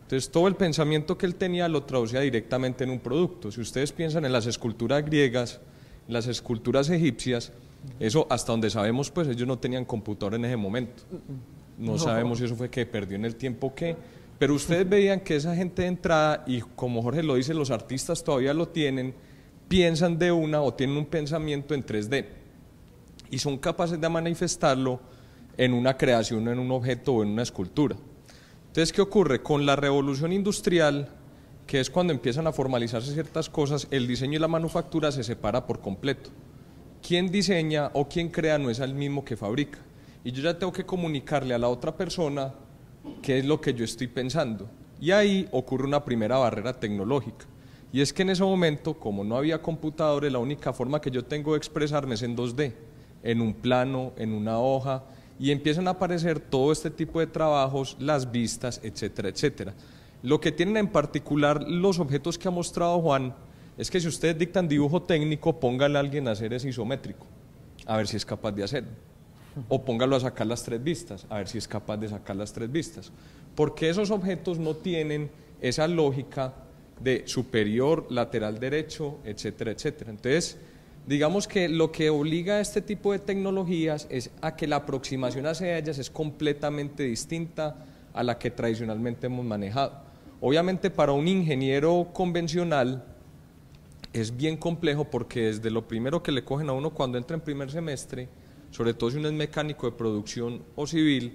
Entonces todo el pensamiento que él tenía lo traducía directamente en un producto. Si ustedes piensan en las esculturas griegas, en las esculturas egipcias, eso hasta donde sabemos, pues ellos no tenían computador en ese momento. No sabemos si eso fue que perdió en el tiempo que... Pero ustedes veían que esa gente de entrada, y como Jorge lo dice, los artistas todavía lo tienen, piensan de una o tienen un pensamiento en 3D y son capaces de manifestarlo en una creación, en un objeto o en una escultura. Entonces, ¿qué ocurre? Con la revolución industrial, que es cuando empiezan a formalizarse ciertas cosas, el diseño y la manufactura se separa por completo. Quien diseña o quien crea no es el mismo que fabrica. Y yo ya tengo que comunicarle a la otra persona qué es lo que yo estoy pensando. Y ahí ocurre una primera barrera tecnológica. Y es que en ese momento, como no había computadores, la única forma que yo tengo de expresarme es en 2D, en un plano, en una hoja, y empiezan a aparecer todo este tipo de trabajos, las vistas, etcétera, etcétera. Lo que tienen en particular los objetos que ha mostrado Juan es que si ustedes dictan dibujo técnico, póngale a alguien a hacer ese isométrico, a ver si es capaz de hacerlo. O póngalo a sacar las tres vistas, a ver si es capaz de sacar las tres vistas. Porque esos objetos no tienen esa lógica de superior, lateral derecho, etcétera, etcétera. Entonces, digamos que lo que obliga a este tipo de tecnologías es a que la aproximación hacia ellas es completamente distinta a la que tradicionalmente hemos manejado. Obviamente para un ingeniero convencional es bien complejo porque desde lo primero que le cogen a uno cuando entra en primer semestre, sobre todo si uno es mecánico de producción o civil,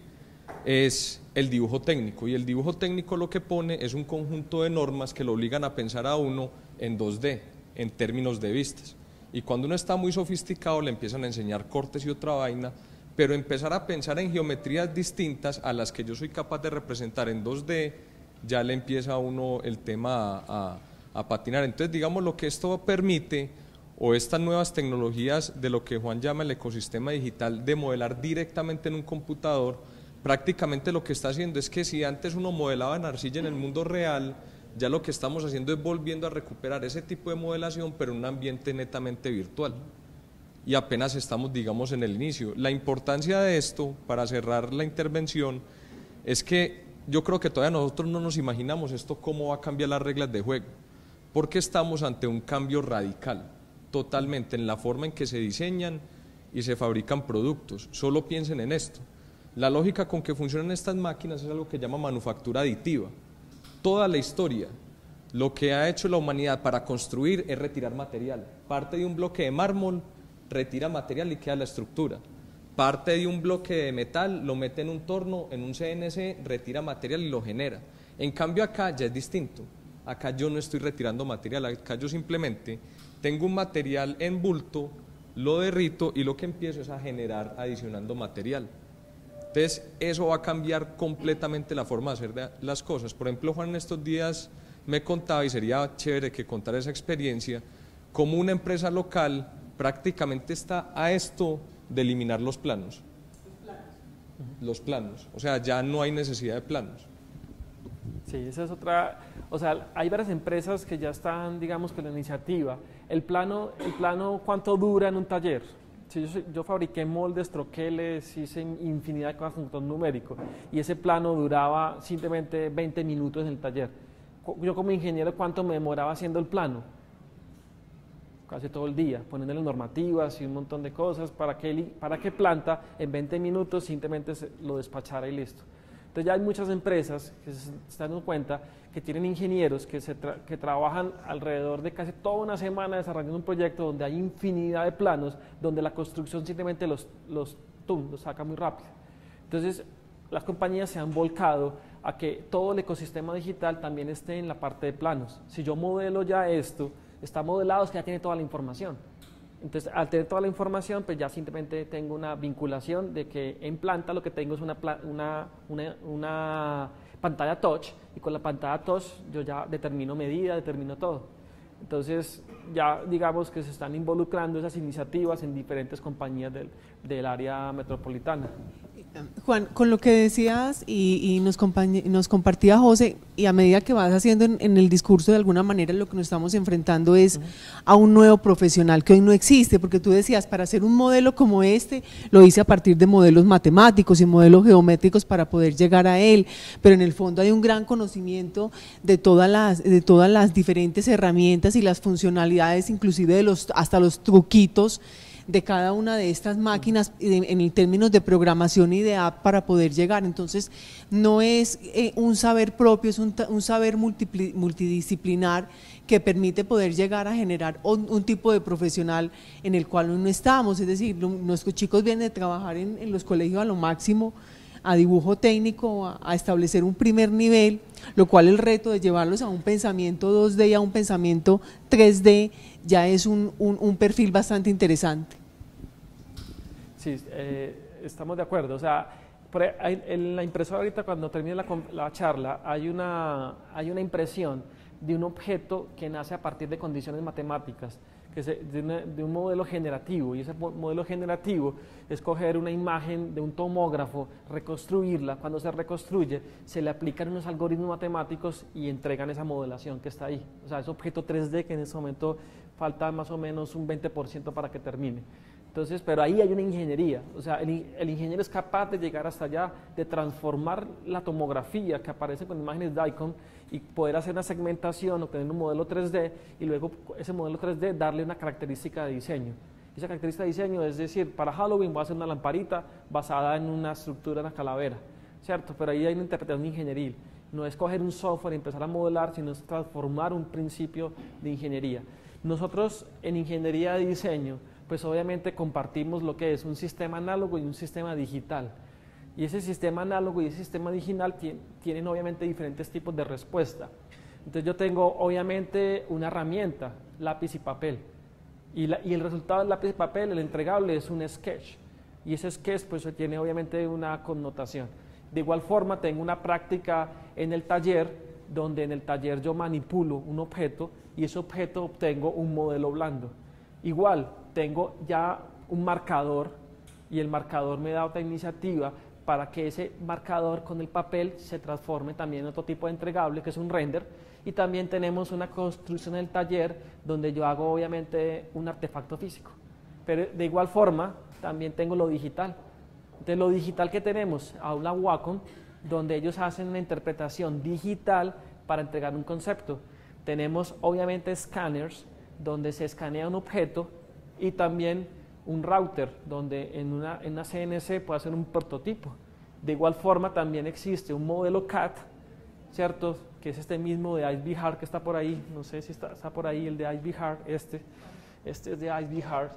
es el dibujo técnico. Y el dibujo técnico lo que pone es un conjunto de normas que lo obligan a pensar a uno en 2D, en términos de vistas. Y cuando uno está muy sofisticado le empiezan a enseñar cortes y otra vaina, pero empezar a pensar en geometrías distintas a las que yo soy capaz de representar en 2D, ya le empieza a uno el tema a patinar. Entonces, digamos, lo que esto permite... o estas nuevas tecnologías de lo que Juan llama el ecosistema digital de modelar directamente en un computador, prácticamente lo que está haciendo es que si antes uno modelaba en arcilla en el mundo real, ya lo que estamos haciendo es volviendo a recuperar ese tipo de modelación, pero en un ambiente netamente virtual. Y apenas estamos, digamos, en el inicio. La importancia de esto, para cerrar la intervención, es que yo creo que todavía nosotros no nos imaginamos esto cómo va a cambiar las reglas de juego, porque estamos ante un cambio radical. Totalmente en la forma en que se diseñan y se fabrican productos. Solo piensen en esto. La lógica con que funcionan estas máquinas es algo que llama manufactura aditiva. Toda la historia, lo que ha hecho la humanidad para construir es retirar material. Parte de un bloque de mármol, retira material y queda la estructura. Parte de un bloque de metal, lo mete en un torno, en un CNC, retira material y lo genera. En cambio acá ya es distinto. Acá yo no estoy retirando material, acá yo simplemente... tengo un material en bulto, lo derrito y lo que empiezo es a generar adicionando material. Entonces, eso va a cambiar completamente la forma de hacer las cosas. Por ejemplo, Juan en estos días me contaba, y sería chévere que contara esa experiencia, cómo una empresa local prácticamente está a esto de eliminar los planos. Los planos. O sea, ya no hay necesidad de planos. Sí, esa es otra... O sea, hay varias empresas que ya están, digamos, con la iniciativa. El plano ¿cuánto dura en un taller? Si yo fabriqué moldes, troqueles, hice infinidad de cosas con control numérico y ese plano duraba simplemente 20 minutos en el taller. Yo como ingeniero, ¿cuánto me demoraba haciendo el plano? Casi todo el día, poniéndole normativas y un montón de cosas para que planta en 20 minutos simplemente lo despachara y listo. Entonces ya hay muchas empresas que se están dando cuenta que tienen ingenieros que trabajan alrededor de casi toda una semana desarrollando un proyecto donde hay infinidad de planos, donde la construcción simplemente los saca muy rápido. Entonces las compañías se han volcado a que todo el ecosistema digital también esté en la parte de planos. Si yo modelo ya esto, está modelado, es que ya tiene toda la información. Entonces, al tener toda la información, pues ya simplemente tengo una vinculación de que en planta lo que tengo es una pantalla touch y con la pantalla touch yo ya determino medida, determino todo. Entonces, ya digamos que se están involucrando esas iniciativas en diferentes compañías del área metropolitana. Juan, con lo que decías y nos compartía José, y a medida que vas haciendo en el discurso, de alguna manera lo que nos estamos enfrentando es a un nuevo profesional que hoy no existe, porque tú decías, para hacer un modelo como este, lo hice a partir de modelos matemáticos y modelos geométricos para poder llegar a él, pero en el fondo hay un gran conocimiento de todas las diferentes herramientas y las funcionalidades, inclusive de hasta los truquitos de cada una de estas máquinas en términos de programación y de app para poder llegar. Entonces no es un saber propio, es un saber multidisciplinar que permite poder llegar a generar un tipo de profesional en el cual no estamos, es decir, nuestros chicos vienen de trabajar en los colegios a lo máximo, a dibujo técnico, a establecer un primer nivel, lo cual el reto de llevarlos a un pensamiento 2D y a un pensamiento 3D ya es un perfil bastante interesante. Sí, estamos de acuerdo. O sea, en la impresora ahorita cuando termine la charla hay una impresión de un objeto que nace a partir de condiciones matemáticas, de un modelo generativo, y ese modelo generativo es coger una imagen de un tomógrafo, reconstruirla, cuando se reconstruye se le aplican unos algoritmos matemáticos y entregan esa modelación que está ahí, o sea, es objeto 3D que en ese momento falta más o menos un 20% para que termine. Entonces, pero ahí hay una ingeniería, o sea, el ingeniero es capaz de llegar hasta allá, de transformar la tomografía que aparece con imágenes Dyson y poder hacer una segmentación, obtener un modelo 3D y luego ese modelo 3D darle una característica de diseño. Esa característica de diseño es decir, para Halloween voy a hacer una lamparita basada en una estructura, una calavera, ¿cierto? Pero ahí hay una interpretación ingenieril, no es coger un software y empezar a modelar, sino es transformar un principio de ingeniería. Nosotros en ingeniería de diseño, pues obviamente compartimos lo que es un sistema análogo y un sistema digital. Y ese sistema análogo y ese sistema digital tienen obviamente diferentes tipos de respuesta. Entonces yo tengo obviamente una herramienta, lápiz y papel. Y el resultado del lápiz y papel, el entregable, es un sketch. Y ese sketch pues tiene obviamente una connotación. De igual forma tengo una práctica en el taller, donde en el taller yo manipulo un objeto y ese objeto obtengo un modelo blando. Igual, tengo ya un marcador y el marcador me da otra iniciativa para que ese marcador con el papel se transforme también en otro tipo de entregable que es un render, y también tenemos una construcción en el taller donde yo hago obviamente un artefacto físico, pero de igual forma también tengo lo digital. Entonces lo digital que tenemos, Aula Wacom, donde ellos hacen una interpretación digital para entregar un concepto. Tenemos obviamente escáneres donde se escanea un objeto, y también un router donde en una CNC puede hacer un prototipo. De igual forma también existe un modelo CAD, ¿cierto? Que es este mismo de Yves Béhar que está por ahí, no sé si está por ahí el de Yves Béhar, este es de Yves Béhar.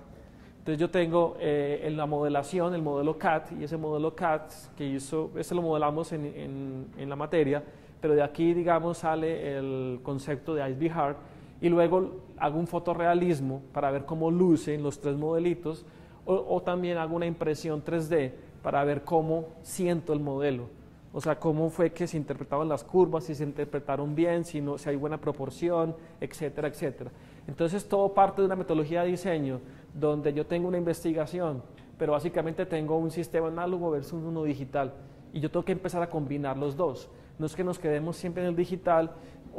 Entonces yo tengo en la modelación el modelo CAD, y ese modelo CAD que hizo, este lo modelamos en la materia, pero de aquí digamos sale el concepto de Yves Béhar, y luego hago un fotorrealismo para ver cómo lucen los tres modelitos, o también hago una impresión 3D para ver cómo siento el modelo, o sea, cómo fue que se interpretaban las curvas, si se interpretaron bien, si hay buena proporción, etcétera, etcétera. Entonces todo parte de una metodología de diseño donde yo tengo una investigación, pero básicamente tengo un sistema análogo versus uno digital, y yo tengo que empezar a combinar los dos. No es que nos quedemos siempre en el digital,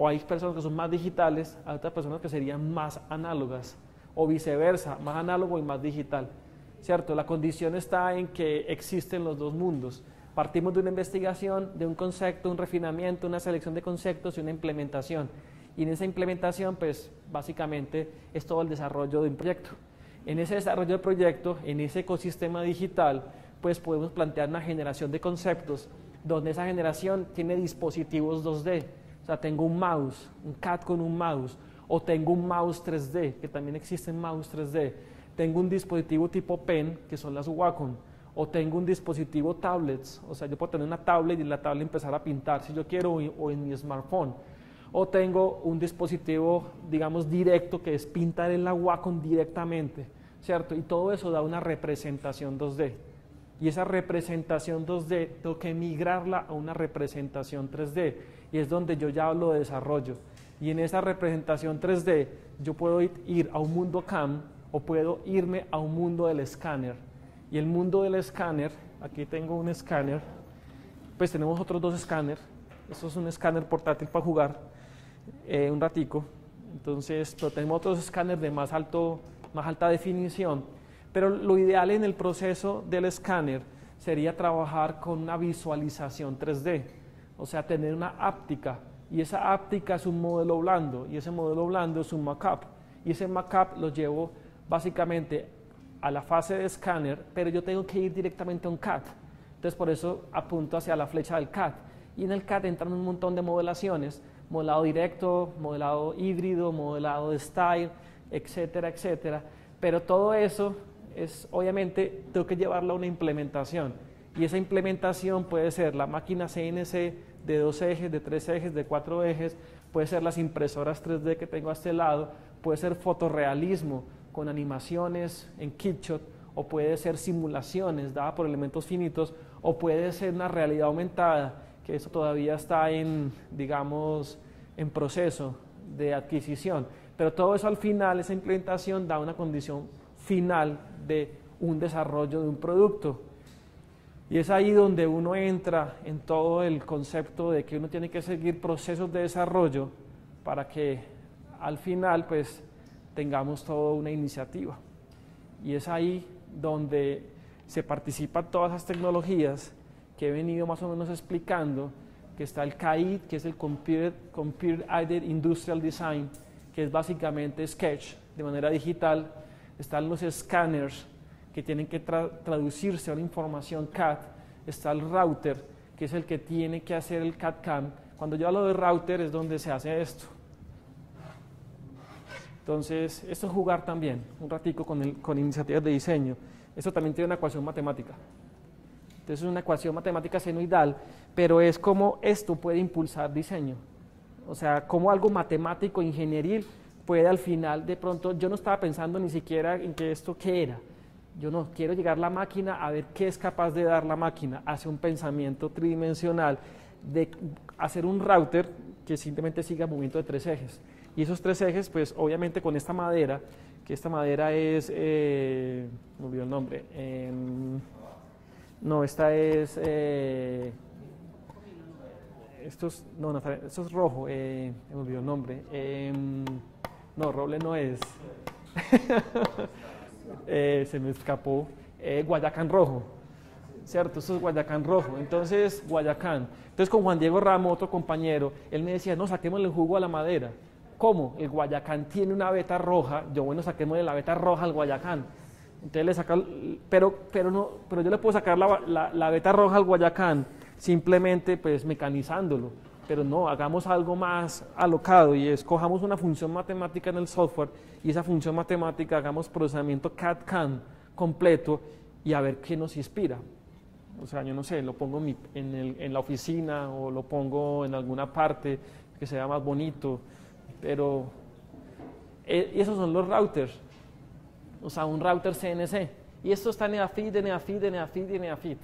o hay personas que son más digitales, hay otras personas que serían más análogas, o viceversa, más análogo y más digital, ¿cierto? La condición está en que existen los dos mundos. Partimos de una investigación, de un concepto, un refinamiento, una selección de conceptos y una implementación. Y en esa implementación, pues, básicamente es todo el desarrollo de un proyecto. En ese desarrollo del proyecto, en ese ecosistema digital, pues podemos plantear una generación de conceptos, donde esa generación tiene dispositivos 2D. O sea, tengo un mouse, un CAD con un mouse, o tengo un mouse 3D, que también existen mouse 3D. Tengo un dispositivo tipo pen, que son las Wacom, o tengo un dispositivo tablets, o sea, yo puedo tener una tablet y en la tablet empezar a pintar si yo quiero, o en mi smartphone. O tengo un dispositivo, digamos, directo, que es pintar en la Wacom directamente, ¿cierto? Y todo eso da una representación 2D. Y esa representación 2D tengo que migrarla a una representación 3D, y es donde yo ya hablo de desarrollo. Y en esa representación 3D yo puedo ir a un mundo CAM o puedo irme a un mundo del escáner, y el mundo del escáner Aquí tengo un escáner, pues tenemos otros dos escáneres. Esto es un escáner portátil para jugar un ratico. Entonces, pero tenemos otros escáneres de más alta definición. Pero lo ideal en el proceso del escáner sería trabajar con una visualización 3D, o sea, tener una áptica. Y esa áptica es un modelo blando, y ese modelo blando es un mockup. Y ese mockup lo llevo básicamente a la fase de escáner, pero yo tengo que ir directamente a un CAD. Entonces, por eso apunto hacia la flecha del CAD. Y en el CAD entran un montón de modelaciones, modelado directo, modelado híbrido, modelado de style, etcétera, etcétera. Pero todo eso es, obviamente, tengo que llevarlo a una implementación. Y esa implementación puede ser la máquina CNC de 2 ejes, de 3 ejes, de 4 ejes, puede ser las impresoras 3D que tengo a este lado, puede ser fotorrealismo con animaciones en Kitshot, o puede ser simulaciones dadas por elementos finitos, o puede ser una realidad aumentada, que eso todavía está en, digamos, en proceso de adquisición. Pero todo eso al final, esa implementación da una condición final de un desarrollo de un producto. Y es ahí donde uno entra en todo el concepto de que uno tiene que seguir procesos de desarrollo para que al final pues tengamos toda una iniciativa. Y es ahí donde se participan todas las tecnologías que he venido más o menos explicando, que está el CAID, que es el Computer Aided Industrial Design, que es básicamente sketch de manera digital. Están los escáneres, que tienen que traducirse a la información CAD. Está el router, que es el que tiene que hacer el CAD CAM. Cuando yo hablo de router es donde se hace esto. Entonces, esto es jugar también, un ratico con iniciativas de diseño. Esto también tiene una ecuación matemática. Entonces, es una ecuación matemática senoidal, pero es como esto puede impulsar diseño. O sea, como algo matemático, ingenieril, puede al final, de pronto, yo no estaba pensando ni siquiera en que esto qué era. Yo no, quiero llegar a la máquina a ver qué es capaz de dar la máquina hacia un pensamiento tridimensional de hacer un router que simplemente siga el movimiento de 3 ejes. Y esos 3 ejes, pues obviamente con esta madera, que esta madera es, me olvidó el nombre, no, esta es, esto es rojo, me olvidó el nombre, no, roble no es. Se me escapó, Guayacán rojo, ¿cierto? Eso es Guayacán rojo, entonces Guayacán. Entonces con Juan Diego Ramos, otro compañero, él me decía, no, saquémosle el jugo a la madera. ¿Cómo? El Guayacán tiene una veta roja, yo bueno, saquémosle la veta roja al Guayacán. Entonces le saca, pero yo le puedo sacar la veta roja al Guayacán, simplemente pues mecanizándolo. Pero no, hagamos algo más alocado y escojamos una función matemática en el software y esa función matemática hagamos procesamiento CAD-CAM completo y a ver qué nos inspira. O sea, yo no sé, lo pongo en la oficina o lo pongo en alguna parte que sea más bonito, pero esos son los routers, o sea, un router CNC. Y esto está en EAFIT, en EAFIT, en EAFIT, en EAFIT.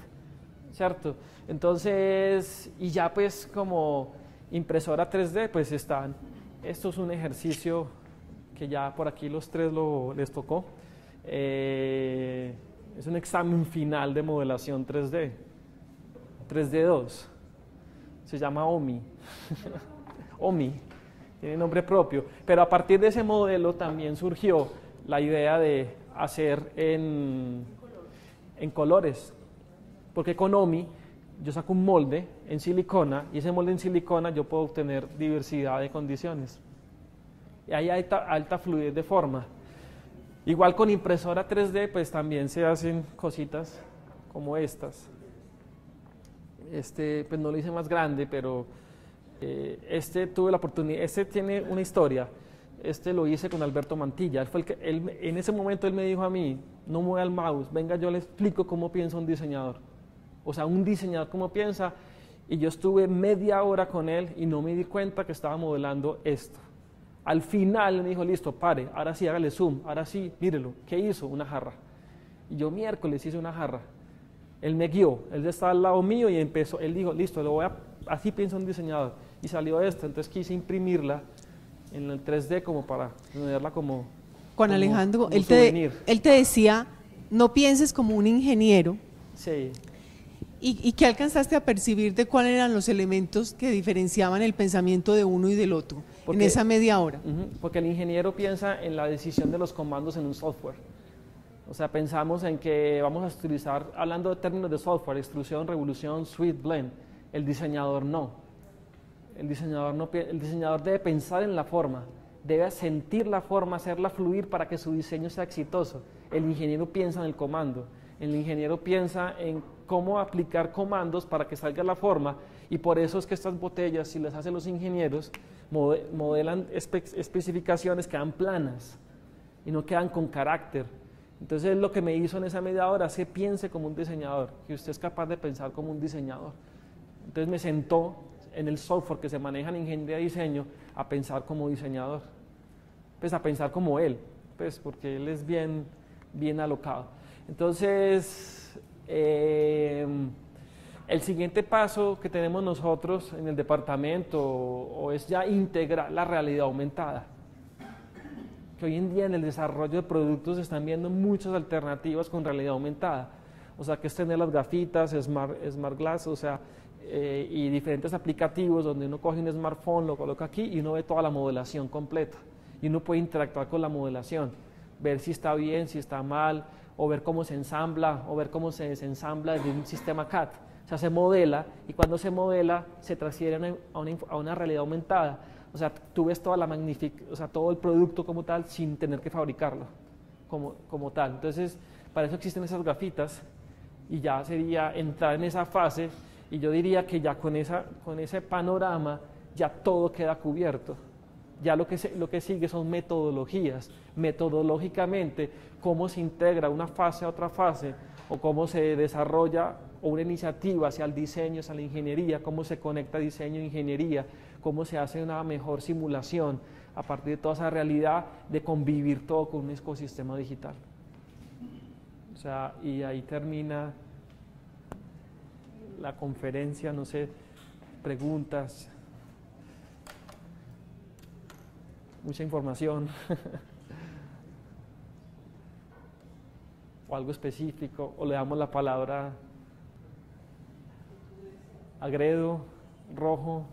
¿Cierto? Entonces, y ya pues como impresora 3D, pues están, esto es un ejercicio que ya por aquí los tres les tocó, es un examen final de modelación 3D, 3D2, se llama OMI, OMI, tiene nombre propio, pero a partir de ese modelo también surgió la idea de hacer en colores. Porque con OMI yo saco un molde en silicona y ese molde en silicona yo puedo obtener diversidad de condiciones. Y ahí hay alta fluidez de forma. Igual con impresora 3D pues también se hacen cositas como estas. Este pues no lo hice más grande, pero este tuve la oportunidad, este tiene una historia. Este lo hice con Alberto Mantilla, él fue el que, en ese momento él me dijo a mí, no mueva el mouse, venga yo le explico cómo piensa un diseñador. O sea, un diseñador cómo piensa, y yo estuve media hora con él y no me di cuenta que estaba modelando esto. Al final me dijo, listo, pare, ahora sí, hágale zoom, ahora sí, mírelo, ¿qué hizo? Una jarra. Y yo miércoles hice una jarra. Él me guió, él estaba al lado mío y empezó, él dijo, listo, así piensa un diseñador. Y salió esto, entonces quise imprimirla en el 3D como para tenerla como... Juan Alejandro, él te decía, no pienses como un ingeniero. Sí. ¿Y qué alcanzaste a percibir de cuáles eran los elementos que diferenciaban el pensamiento de uno y del otro en esa media hora? Porque el ingeniero piensa en la decisión de los comandos en un software. O sea, pensamos en que vamos a utilizar, hablando de términos de software, extrusión, revolución, suite, blend. El diseñador no. El diseñador debe pensar en la forma, debe sentir la forma, hacerla fluir para que su diseño sea exitoso. El ingeniero piensa en el comando. El ingeniero piensa en cómo aplicar comandos para que salga la forma, y por eso es que estas botellas, si las hacen los ingenieros, modelan especificaciones que dan planas y no quedan con carácter. Entonces lo que me hizo en esa media hora, se piense como un diseñador, que usted es capaz de pensar como un diseñador. Entonces me sentó en el software que se maneja en ingeniería de diseño a pensar como diseñador, pues a pensar como él, pues porque él es bien alocado. Entonces, el siguiente paso que tenemos nosotros en el departamento es ya integrar la realidad aumentada, que hoy en día en el desarrollo de productos se están viendo muchas alternativas con realidad aumentada, o sea que es tener las gafitas, smart glass, o sea, y diferentes aplicativos donde uno coge un smartphone, lo coloca aquí y uno ve toda la modelación completa, y uno puede interactuar con la modelación, ver si está bien, si está mal, o ver cómo se ensambla, o ver cómo se desensambla desde un sistema CAD. O sea, se modela, y cuando se modela se transfiere a una realidad aumentada. O sea, tú ves toda la todo el producto como tal sin tener que fabricarlo como tal. Entonces, para eso existen esas gafitas, y ya sería entrar en esa fase, y yo diría que ya con ese panorama ya todo queda cubierto. Ya lo que sigue son metodologías, metodológicamente cómo se integra una fase a otra fase, o cómo se desarrolla una iniciativa hacia el diseño, hacia la ingeniería, cómo se conecta diseño e ingeniería, cómo se hace una mejor simulación a partir de toda esa realidad de convivir todo con un ecosistema digital. O sea, y ahí termina la conferencia, no sé, preguntas. Mucha información o algo específico, o le damos la palabra a Gredo, Rojo.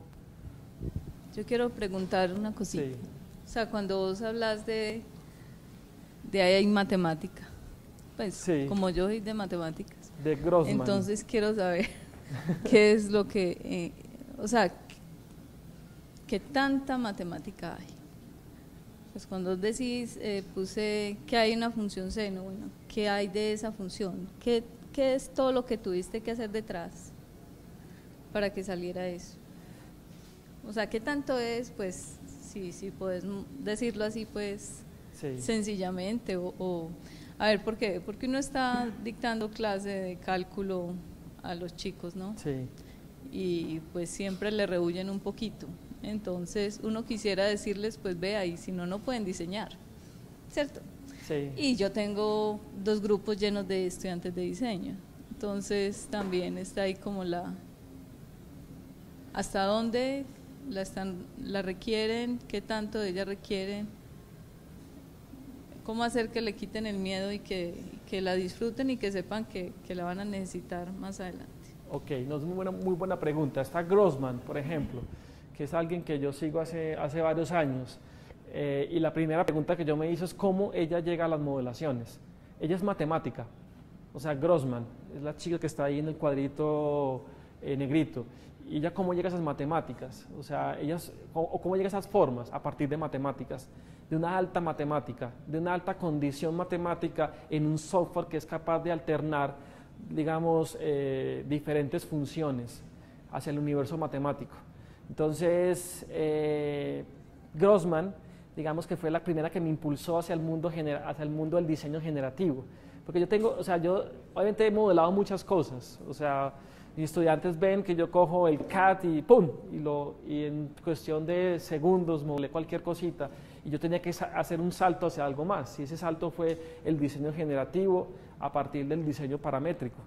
Yo quiero preguntar una cosita. Sí. O sea, cuando vos hablas de ahí hay matemática, pues sí, como yo soy de matemáticas, de Grossman, entonces quiero saber qué es lo que, o sea, qué tanta matemática hay. Pues cuando decís, puse que hay una función seno, bueno, ¿qué hay de esa función? ¿Qué es todo lo que tuviste que hacer detrás para que saliera eso? O sea, ¿qué tanto es? Pues, si puedes decirlo así, pues, sí, sencillamente. A ver, ¿por qué? Porque uno está dictando clase de cálculo a los chicos, ¿no? Sí. Y pues siempre le rehuyen un poquito. Entonces uno quisiera decirles, pues ve ahí, si no, no pueden diseñar, ¿cierto? Sí. Y yo tengo dos grupos llenos de estudiantes de diseño, entonces también está ahí como hasta dónde la requieren, qué tanto de ella requieren, cómo hacer que le quiten el miedo y que la disfruten y que sepan que la van a necesitar más adelante. Ok, no, es muy buena pregunta. Está Grossman, por ejemplo, que es alguien que yo sigo hace varios años, y la primera pregunta que yo me hice es cómo ella llega a las modelaciones. Ella es matemática, o sea, Grossman, es la chica que está ahí en el cuadrito negrito, y ella cómo llega a esas matemáticas, o sea, cómo llega a esas formas a partir de matemáticas, de una alta matemática, de una alta condición matemática en un software que es capaz de alternar, digamos, diferentes funciones hacia el universo matemático. Entonces, Grossman, digamos que fue la primera que me impulsó hacia el mundo del diseño generativo. Porque yo tengo, o sea, yo obviamente he modelado muchas cosas. O sea, mis estudiantes ven que yo cojo el CAD y ¡pum! Y en cuestión de segundos modelé cualquier cosita. Y yo tenía que hacer un salto hacia algo más. Y ese salto fue el diseño generativo a partir del diseño paramétrico.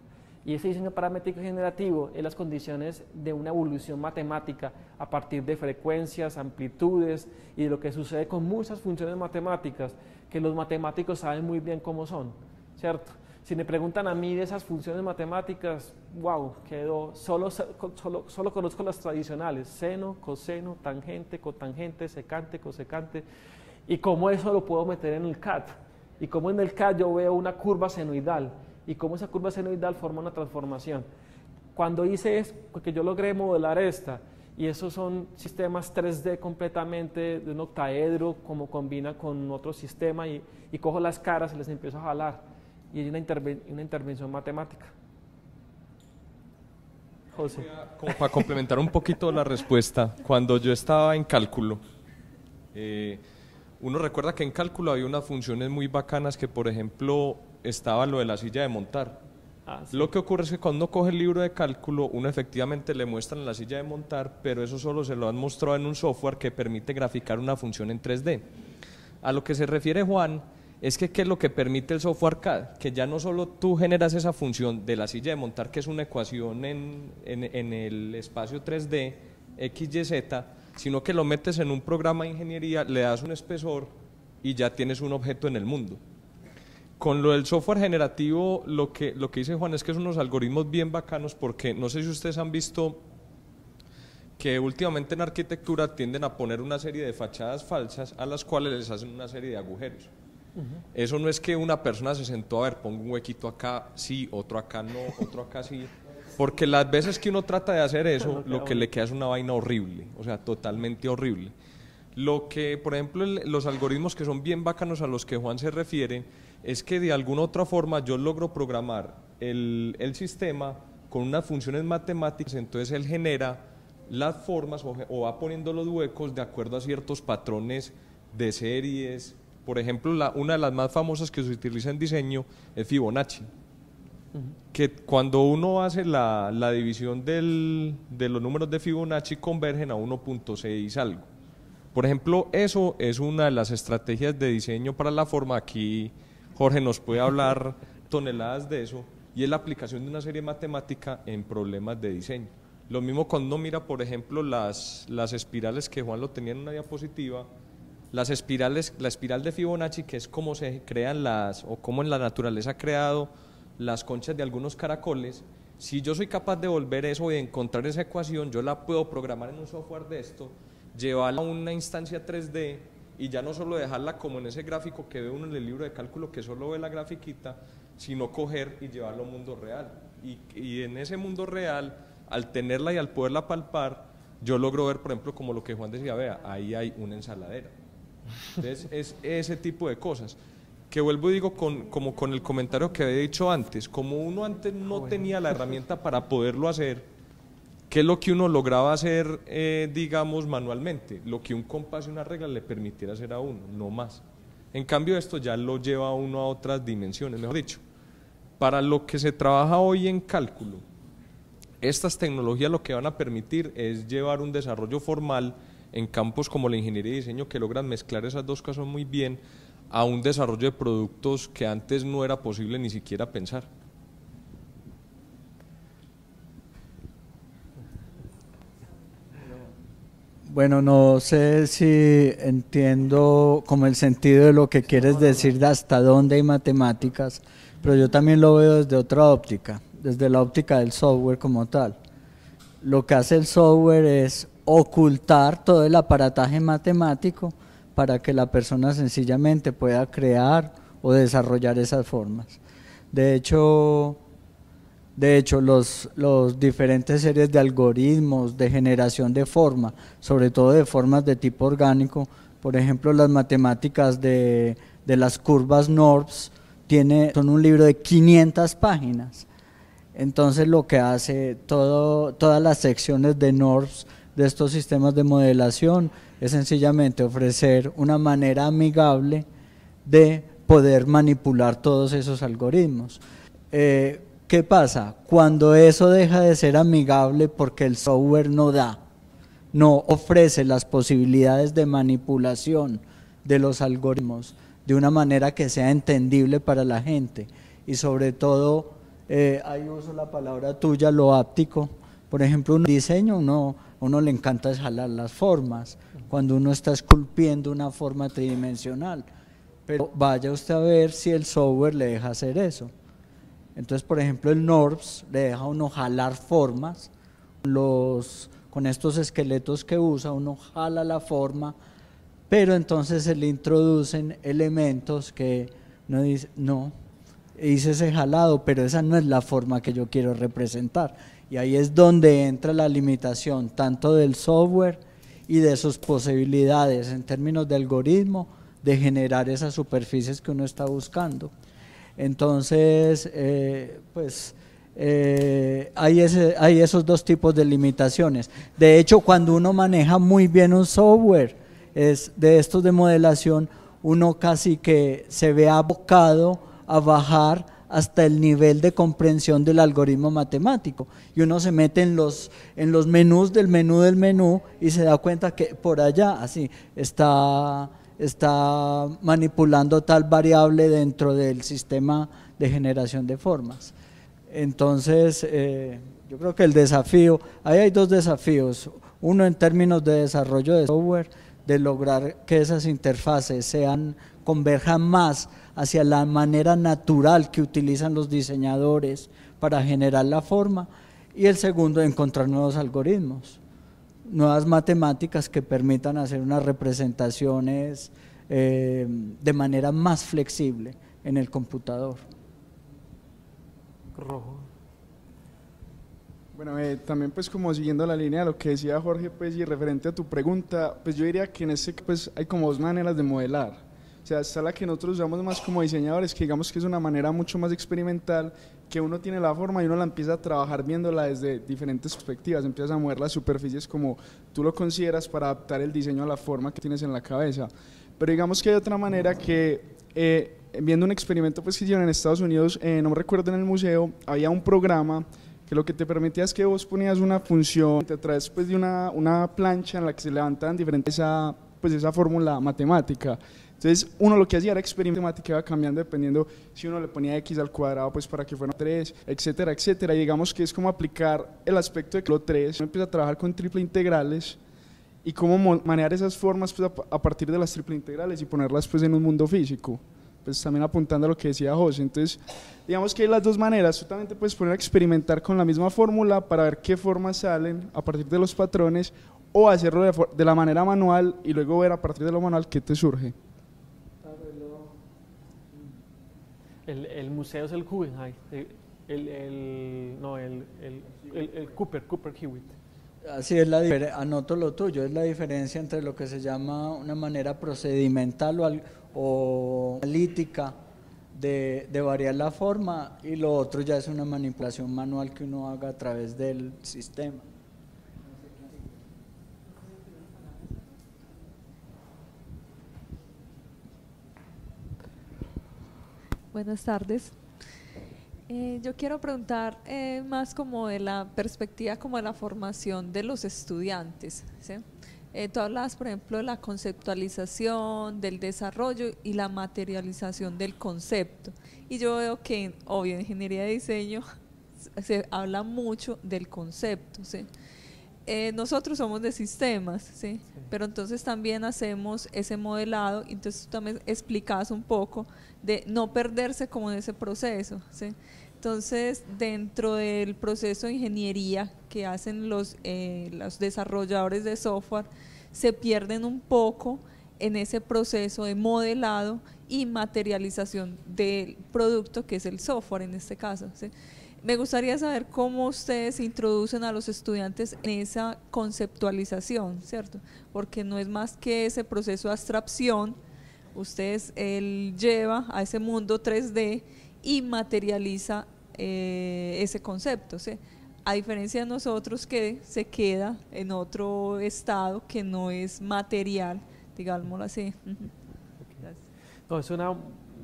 Y ese diseño paramétrico generativo es las condiciones de una evolución matemática a partir de frecuencias, amplitudes y de lo que sucede con muchas funciones matemáticas que los matemáticos saben muy bien cómo son, ¿cierto? Si me preguntan a mí de esas funciones matemáticas, wow, quedó, solo conozco las tradicionales, seno, coseno, tangente, cotangente, secante, cosecante, y cómo eso lo puedo meter en el CAD, y cómo en el CAD yo veo una curva senoidal, y cómo esa curva senoidal forma una transformación. Cuando hice eso, porque yo logré modelar esta, y esos son sistemas 3D completamente de un octaedro, como combina con otro sistema, y cojo las caras y les empiezo a jalar. Y hay una intervención matemática. José. Como para complementar un poquito la respuesta, cuando yo estaba en cálculo, uno recuerda que en cálculo había unas funciones muy bacanas que, por ejemplo, estaba lo de la silla de montar. Ah, sí. Lo que ocurre es que cuando uno coge el libro de cálculo, uno efectivamente le muestran la silla de montar, pero eso solo se lo han mostrado en un software que permite graficar una función en 3D. A lo que se refiere Juan, es que ¿qué es lo que permite el software CAD? Que ya no solo tú generas esa función de la silla de montar, que es una ecuación en el espacio 3D, XYZ, sino que lo metes en un programa de ingeniería, le das un espesor y ya tienes un objeto en el mundo. Con lo del software generativo, lo que dice Juan es que son unos algoritmos bien bacanos, porque no sé si ustedes han visto que últimamente en arquitectura tienden a poner una serie de fachadas falsas a las cuales les hacen una serie de agujeros. Eso no es que una persona se sentó a ver, pongo un huequito acá, sí, otro acá no, otro acá sí, porque las veces que uno trata de hacer eso, lo que le queda es una vaina horrible, o sea, totalmente horrible. Lo que, por ejemplo, los algoritmos que son bien bacanos a los que Juan se refiere, es que de alguna otra forma yo logro programar el sistema con unas funciones matemáticas, entonces él genera las formas o va poniendo los huecos de acuerdo a ciertos patrones de series. Por ejemplo, una de las más famosas que se utiliza en diseño es Fibonacci, que cuando uno hace la división de los números de Fibonacci convergen a 1.6 algo. Por ejemplo, eso es una de las estrategias de diseño para la forma. Aquí Jorge nos puede hablar toneladas de eso, y es la aplicación de una serie matemática en problemas de diseño. Lo mismo cuando uno mira, por ejemplo, las espirales, que Juan lo tenía en una diapositiva. Las espirales, la espiral de Fibonacci, que es cómo se crean o cómo en la naturaleza ha creado las conchas de algunos caracoles. Si yo soy capaz de volver eso y encontrar esa ecuación, yo la puedo programar en un software de esto, llevarla a una instancia 3D y ya no solo dejarla como en ese gráfico que ve uno en el libro de cálculo, que solo ve la grafiquita, sino coger y llevarlo a un mundo real. Y en ese mundo real, al tenerla y al poderla palpar, yo logro ver, por ejemplo, como lo que Juan decía, vea, ahí hay una ensaladera. Entonces es ese tipo de cosas que vuelvo y digo como con el comentario que había dicho antes, como uno antes no tenía la herramienta para poderlo hacer, que es lo que uno lograba hacer, digamos, manualmente, lo que un compás y una regla le permitiera hacer a uno, no más. En cambio esto ya lo lleva a uno a otras dimensiones, mejor dicho, para lo que se trabaja hoy en cálculo, estas tecnologías lo que van a permitir es llevar un desarrollo formal en campos como la ingeniería y diseño, que logran mezclar esas dos cosas muy bien, a un desarrollo de productos que antes no era posible ni siquiera pensar. Bueno, no sé si entiendo como el sentido de lo que quieres decir de hasta dónde hay matemáticas, pero yo también lo veo desde otra óptica, desde la óptica del software como tal. Lo que hace el software es ocultar todo el aparataje matemático para que la persona sencillamente pueda crear o desarrollar esas formas. De hecho los diferentes series de algoritmos de generación de forma, sobre todo de formas de tipo orgánico, por ejemplo las matemáticas de las curvas NURBS, son un libro de 500 páginas. Entonces lo que hace todas las secciones de NURBS de estos sistemas de modelación es sencillamente ofrecer una manera amigable de poder manipular todos esos algoritmos. ¿Qué pasa? Cuando eso deja de ser amigable porque el software no ofrece las posibilidades de manipulación de los algoritmos de una manera que sea entendible para la gente, y sobre todo, ahí uso la palabra tuya, lo áptico. Por ejemplo, un diseño, a uno le encanta jalar las formas cuando uno está esculpiendo una forma tridimensional, pero vaya usted a ver si el software le deja hacer eso. Entonces, por ejemplo, el NURBS le deja a uno jalar formas, con estos esqueletos que usa, uno jala la forma, pero entonces se le introducen elementos que uno dice, no, hice ese jalado, pero esa no es la forma que yo quiero representar. Y ahí es donde entra la limitación, tanto del software y de sus posibilidades en términos de algoritmo, de generar esas superficies que uno está buscando. Entonces, hay esos dos tipos de limitaciones. De hecho, cuando uno maneja muy bien un software de estos de modelación, uno casi que se ve abocado a bajar hasta el nivel de comprensión del algoritmo matemático, y uno se mete en los menús del menú y se da cuenta que por allá así está manipulando tal variable dentro del sistema de generación de formas. Entonces, yo creo que el desafío, ahí hay dos desafíos, uno en términos de desarrollo de software, de lograr que esas interfaces converjan más hacia la manera natural que utilizan los diseñadores para generar la forma, y el segundo, encontrar nuevos algoritmos, nuevas matemáticas que permitan hacer unas representaciones de manera más flexible en el computador. Rojo. Bueno, también pues como siguiendo la línea de lo que decía Jorge, pues y referente a tu pregunta, pues yo diría que en este pues hay como dos maneras de modelar. O sea, está la que nosotros usamos más como diseñadores, que digamos que es una manera mucho más experimental, que uno tiene la forma y uno la empieza a trabajar viéndola desde diferentes perspectivas, empiezas a mover las superficies como tú lo consideras para adaptar el diseño a la forma que tienes en la cabeza. Pero digamos que hay otra manera que, viendo un experimento pues, que hicieron en Estados Unidos, no me recuerdo en el museo, había un programa que lo que te permitía es que vos ponías una función a través pues, de una plancha en la que se levantaban diferentes, esa fórmula matemática. Entonces uno lo que hacía era experimentar, que iba cambiando dependiendo si uno le ponía x al cuadrado pues para que fuera 3, etcétera, etcétera, y digamos que es como aplicar el aspecto de lo 3, uno empieza a trabajar con triple integrales y cómo manejar esas formas pues, a partir de las triple integrales y ponerlas pues en un mundo físico, pues también apuntando a lo que decía José. Entonces digamos que hay las dos maneras, tú también te puedes poner a experimentar con la misma fórmula para ver qué formas salen a partir de los patrones, o hacerlo de la manera manual y luego ver a partir de lo manual qué te surge. El museo es el Guggenheim, el Cooper Hewitt. Así es, anoto lo tuyo, es la diferencia entre lo que se llama una manera procedimental o analítica de variar la forma, y lo otro ya es una manipulación manual que uno haga a través del sistema. Buenas tardes. Yo quiero preguntar más como de la perspectiva como de la formación de los estudiantes, ¿sí? Tú hablabas, por ejemplo, de la conceptualización, del desarrollo y la materialización del concepto. Y yo veo que, obvio, en ingeniería de diseño se habla mucho del concepto, ¿sí? Nosotros somos de sistemas, ¿sí? Pero entonces también hacemos ese modelado, entonces tú también explicas un poco de no perderse como en ese proceso, ¿sí? Entonces dentro del proceso de ingeniería que hacen los desarrolladores de software, se pierden un poco en ese proceso de modelado y materialización del producto que es el software en este caso, ¿sí? Me gustaría saber cómo ustedes introducen a los estudiantes en esa conceptualización, ¿cierto? Porque no es más que ese proceso de abstracción, ustedes lleva a ese mundo 3D y materializa ese concepto, ¿sí? A diferencia de nosotros que se queda en otro estado que no es material, digámoslo así. No, es una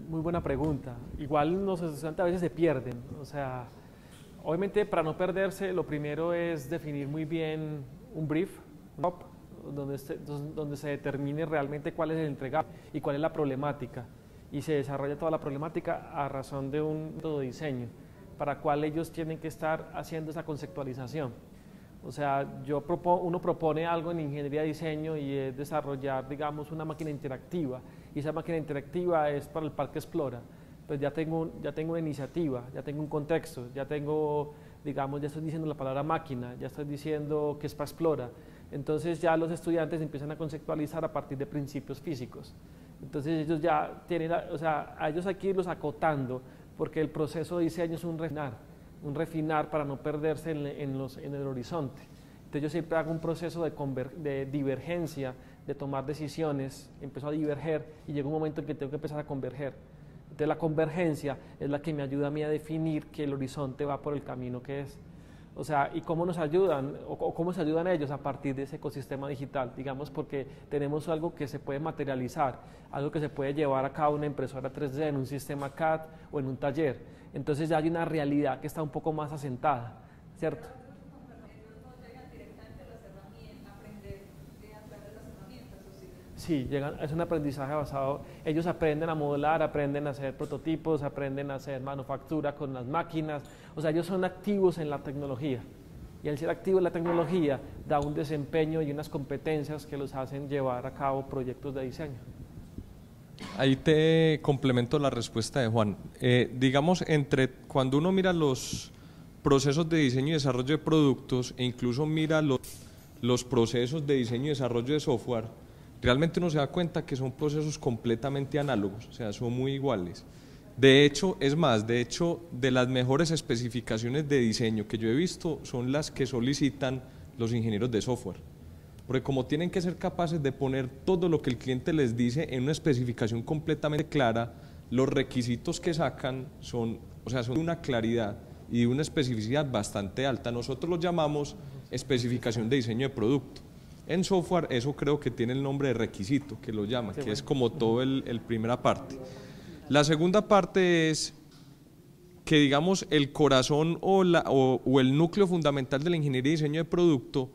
muy buena pregunta. Igual los estudiantes a veces se pierden, o sea… Obviamente, para no perderse, lo primero es definir muy bien un brief, donde se determine realmente cuál es el entregable y cuál es la problemática. Y se desarrolla toda la problemática a razón de un método de diseño, para cual ellos tienen que estar haciendo esa conceptualización. O sea, uno propone algo en ingeniería de diseño y es desarrollar, digamos, una máquina interactiva. Y esa máquina interactiva es para el parque Explora. pues ya tengo una iniciativa, ya tengo un contexto, ya tengo, digamos, ya estoy diciendo la palabra máquina, ya estoy diciendo que es para Explora. Entonces ya los estudiantes empiezan a conceptualizar a partir de principios físicos. Entonces ellos ya tienen, o sea, a ellos hay que irlos acotando, porque el proceso de diseño es un refinar para no perderse en el horizonte. Entonces yo siempre hago un proceso de divergencia, de tomar decisiones, empiezo a diverger y llega un momento en que tengo que empezar a converger. Entonces la convergencia es la que me ayuda a mí a definir que el horizonte va por el camino que es. O sea, ¿y cómo nos ayudan? ¿O cómo se ayudan ellos a partir de ese ecosistema digital? Digamos, porque tenemos algo que se puede materializar, algo que se puede llevar a cabo en una impresora 3D, en un sistema CAD o en un taller. Entonces ya hay una realidad que está un poco más asentada, ¿cierto? Sí, llegan, es un aprendizaje basado, ellos aprenden a modelar, aprenden a hacer prototipos, aprenden a hacer manufactura con las máquinas, o sea, ellos son activos en la tecnología, y al ser activos en la tecnología da un desempeño y unas competencias que los hacen llevar a cabo proyectos de diseño. Ahí te complemento la respuesta de Juan. Digamos, cuando uno mira los procesos de diseño y desarrollo de productos, e incluso mira los procesos de diseño y desarrollo de software, realmente uno se da cuenta que son procesos completamente análogos, o sea, son muy iguales. De hecho, es más, de las mejores especificaciones de diseño que yo he visto son las que solicitan los ingenieros de software. Porque como tienen que ser capaces de poner todo lo que el cliente les dice en una especificación completamente clara, los requisitos que sacan son, o sea, son de una claridad y de una especificidad bastante alta. Nosotros lo llamamos especificación de diseño de producto. En software eso creo que tiene el nombre de requisito, que lo llaman, que es como todo el primera parte. La segunda parte es que, digamos, el corazón o el núcleo fundamental de la ingeniería y diseño de producto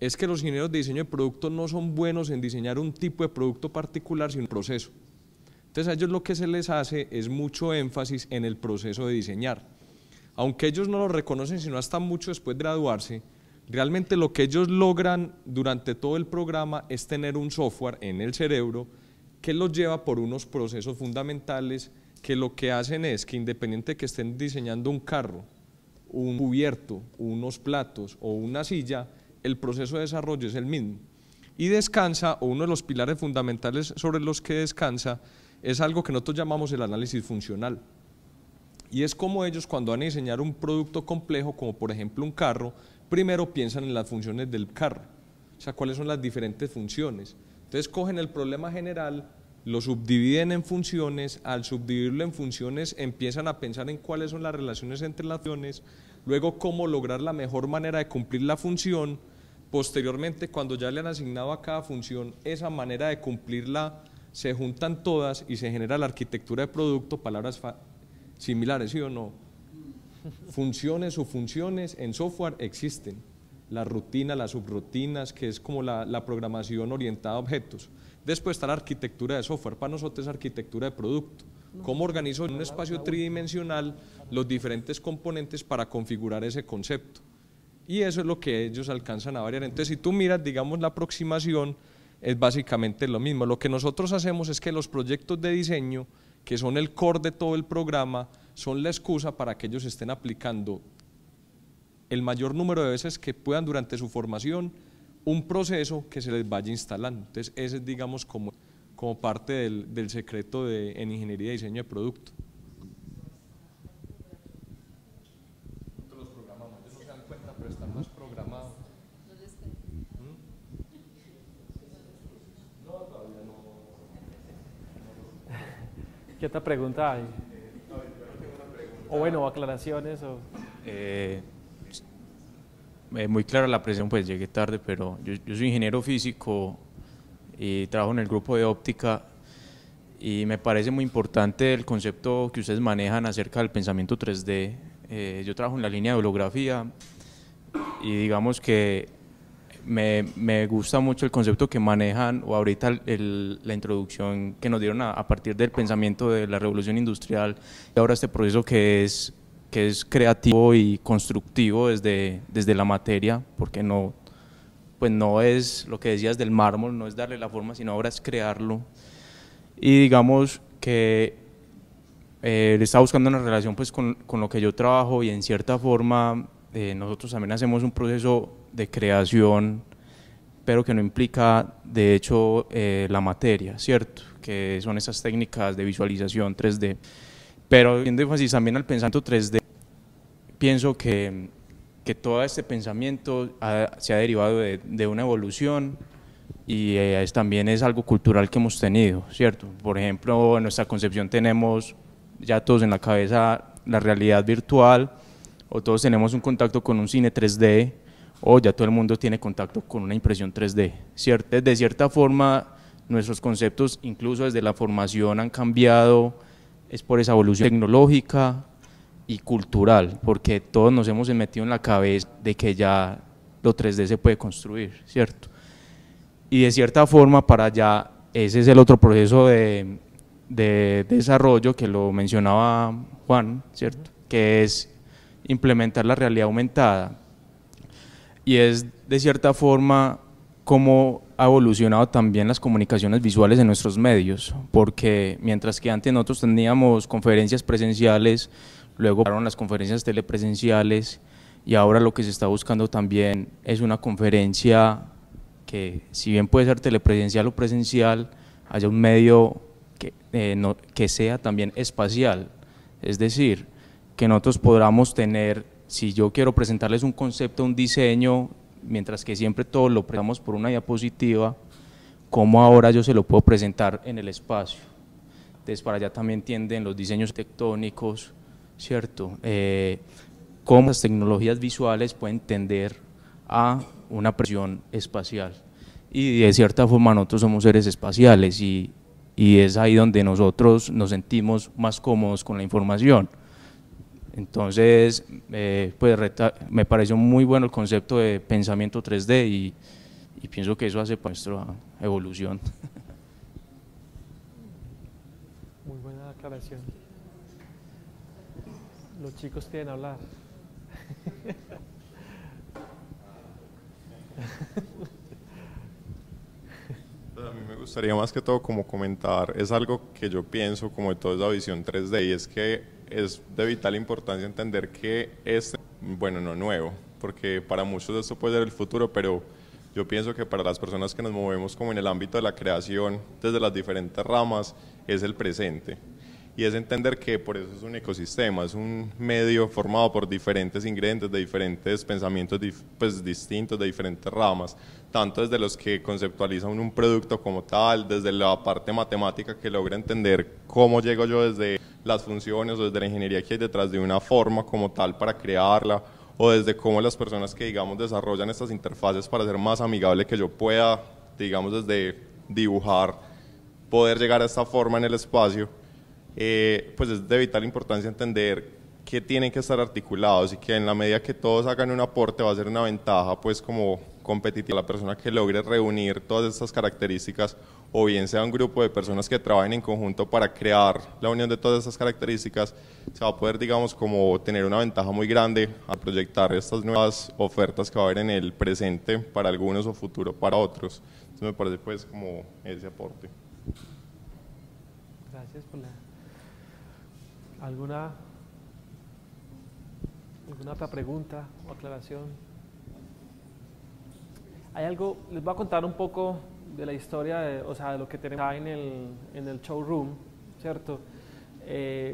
es que los ingenieros de diseño de producto no son buenos en diseñar un tipo de producto particular, sino un proceso. Entonces a ellos lo que se les hace es mucho énfasis en el proceso de diseñar. Aunque ellos no lo reconocen sino hasta mucho después de graduarse, realmente lo que ellos logran durante todo el programa es tener un software en el cerebro que los lleva por unos procesos fundamentales, que lo que hacen es que independiente de que estén diseñando un carro, un cubierto, unos platos o una silla, el proceso de desarrollo es el mismo. Y descansa, o uno de los pilares fundamentales sobre los que descansa, es algo que nosotros llamamos el análisis funcional. Y es como ellos, cuando van a diseñar un producto complejo, como por ejemplo un carro, primero piensan en las funciones del carro, o sea, cuáles son las diferentes funciones. Entonces cogen el problema general, lo subdividen en funciones, al subdividirlo en funciones empiezan a pensar en cuáles son las relaciones entre las funciones, luego cómo lograr la mejor manera de cumplir la función, posteriormente cuando ya le han asignado a cada función esa manera de cumplirla, se juntan todas y se genera la arquitectura de producto, palabras similares, ¿sí o no? Funciones, subfunciones, en software existen, la rutina, las subrutinas, que es como la programación orientada a objetos. Después está la arquitectura de software, para nosotros es arquitectura de producto. ¿Cómo organizo en un espacio tridimensional los diferentes componentes para configurar ese concepto? Y eso es lo que ellos alcanzan a variar. Entonces, si tú miras, digamos, la aproximación es básicamente lo mismo. Lo que nosotros hacemos es que los proyectos de diseño, que son el core de todo el programa, son la excusa para que ellos estén aplicando el mayor número de veces que puedan durante su formación un proceso que se les vaya instalando. Entonces ese es, digamos, como parte del secreto en ingeniería y diseño de producto. Los programamos, ellos no se dan cuenta, pero están más programados. No, todavía no. ¿Qué otra pregunta hay? O bueno, aclaraciones. Muy clara la presión, pues llegué tarde, pero yo soy ingeniero físico y trabajo en el grupo de óptica y me parece muy importante el concepto que ustedes manejan acerca del pensamiento 3D. Yo trabajo en la línea de holografía y digamos que me gusta mucho el concepto que manejan, o ahorita la introducción que nos dieron a partir del pensamiento de la revolución industrial y ahora este proceso que es creativo y constructivo desde la materia, porque no, pues no es lo que decías del mármol, no es darle la forma, sino ahora es crearlo. Y digamos que Le estaba buscando una relación pues con lo que yo trabajo y en cierta forma nosotros también hacemos un proceso de creación, pero que no implica de hecho la materia, ¿cierto? Que son esas técnicas de visualización 3D. Pero haciendo énfasis también al pensamiento 3D, pienso que todo este pensamiento se ha derivado de una evolución y también es algo cultural que hemos tenido, ¿cierto? Por ejemplo, en nuestra concepción tenemos ya todos en la cabeza la realidad virtual, o todos tenemos un contacto con un cine 3D, o ya todo el mundo tiene contacto con una impresión 3D, ¿cierto? De cierta forma, nuestros conceptos, incluso desde la formación, han cambiado, es por esa evolución tecnológica y cultural, porque todos nos hemos metido en la cabeza de que ya lo 3D se puede construir, ¿cierto? Y de cierta forma, para allá, ese es el otro proceso de desarrollo que lo mencionaba Juan, ¿cierto? Que es implementar la realidad aumentada, y es de cierta forma cómo ha evolucionado también las comunicaciones visuales en nuestros medios, porque mientras que antes nosotros teníamos conferencias presenciales, luego pasaron las conferencias telepresenciales y ahora lo que se está buscando también es una conferencia que, si bien puede ser telepresencial o presencial, haya un medio que sea también espacial, es decir, que nosotros podamos tener, si yo quiero presentarles un concepto, un diseño, mientras que siempre todo lo presentamos por una diapositiva, ¿cómo ahora yo se lo puedo presentar en el espacio? Entonces, para allá también tienden los diseños tectónicos, ¿cierto? Cómo las tecnologías visuales pueden tender a una presión espacial. Y de cierta forma nosotros somos seres espaciales y es ahí donde nosotros nos sentimos más cómodos con la información. Entonces, pues me pareció muy bueno el concepto de pensamiento 3D y pienso que eso hace para nuestra evolución. Muy buena aclaración. Los chicos quieren hablar. A mí me gustaría más que todo como comentar, es algo que yo pienso como de toda esa visión 3D y es que es de vital importancia entender que es, bueno, no nuevo, porque para muchos esto puede ser el futuro, pero yo pienso que para las personas que nos movemos como en el ámbito de la creación, desde las diferentes ramas, es el presente. Y es entender que por eso es un ecosistema, es un medio formado por diferentes ingredientes, de diferentes pensamientos pues, distintos, de diferentes ramas, tanto desde los que conceptualizan un producto como tal, desde la parte matemática que logra entender cómo llego yo desde las funciones o desde la ingeniería que hay detrás de una forma como tal para crearla, o desde cómo las personas que digamos desarrollan estas interfaces para ser más amigable que yo pueda, digamos desde dibujar, poder llegar a esta forma en el espacio. Pues es de vital importancia entender que tienen que estar articulados y que en la medida que todos hagan un aporte va a ser una ventaja pues como competitiva la persona que logre reunir todas estas características, o bien sea un grupo de personas que trabajen en conjunto para crear la unión de todas estas características, se va a poder digamos como tener una ventaja muy grande al proyectar estas nuevas ofertas que va a haber en el presente para algunos o futuro para otros. Entonces me parece pues como ese aporte. Gracias por la... ¿Alguna otra pregunta o aclaración? Hay algo, les voy a contar un poco de la historia, de lo que tenemos acá en el showroom, ¿cierto?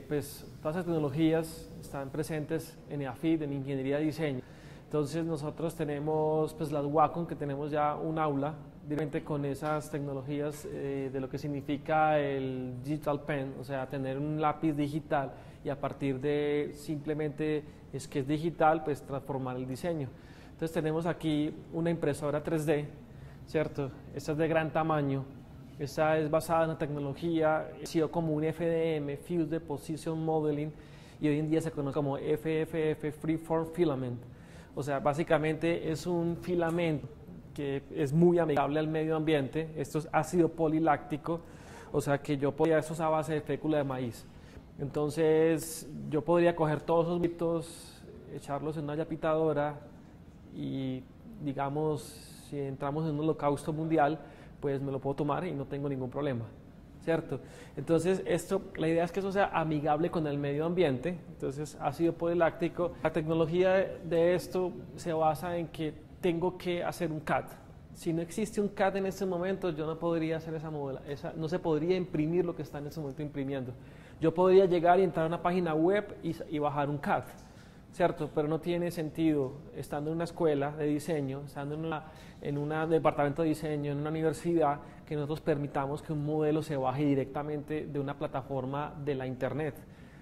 Pues todas las tecnologías están presentes en EAFIT, en Ingeniería de Diseño. Entonces nosotros tenemos, pues las Wacom, que tenemos ya un aula directamente con esas tecnologías de lo que significa el digital pen, o sea, tener un lápiz digital y a partir de simplemente es que es digital, pues transformar el diseño. Entonces tenemos aquí una impresora 3D, ¿cierto? Esta es de gran tamaño, esta es basada en la tecnología, ha sido como un FDM, Fused Deposition Modeling, y hoy en día se conoce como FFF, Freeform Filament. O sea, básicamente es un filamento que es muy amigable al medio ambiente. Esto es ácido poliláctico, o sea que yo podría, eso es a base de fécula de maíz. Entonces yo podría coger todos esos mitos, echarlos en una yapitadora y digamos si entramos en un holocausto mundial, pues me lo puedo tomar y no tengo ningún problema. ¿cierto? Entonces, esto, la idea es que eso sea amigable con el medio ambiente. Entonces, ácido poliláctico. La tecnología de esto se basa en que tengo que hacer un CAD. Si no existe un CAD en este momento, yo no podría hacer esa no se podría imprimir lo que está en este momento imprimiendo. Yo podría llegar y entrar a una página web y bajar un CAD, ¿cierto? Pero no tiene sentido, estando en una escuela de diseño, estando en un departamento de diseño, en una universidad, que nosotros permitamos que un modelo se baje directamente de una plataforma de la internet,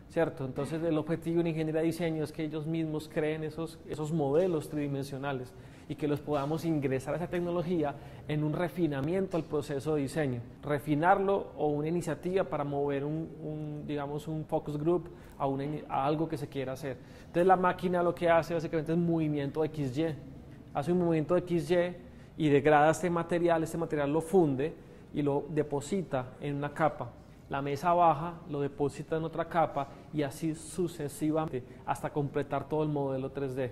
¿cierto? Entonces, el objetivo en ingeniería de diseño es que ellos mismos creen esos modelos tridimensionales y que los podamos ingresar a esa tecnología en un refinamiento al proceso de diseño, refinarlo o una iniciativa para mover digamos, un focus group a algo que se quiera hacer. Entonces, la máquina lo que hace básicamente es movimiento XY, hace un movimiento XY y degrada este material lo funde y lo deposita en una capa. La mesa baja, lo deposita en otra capa y así sucesivamente hasta completar todo el modelo 3D.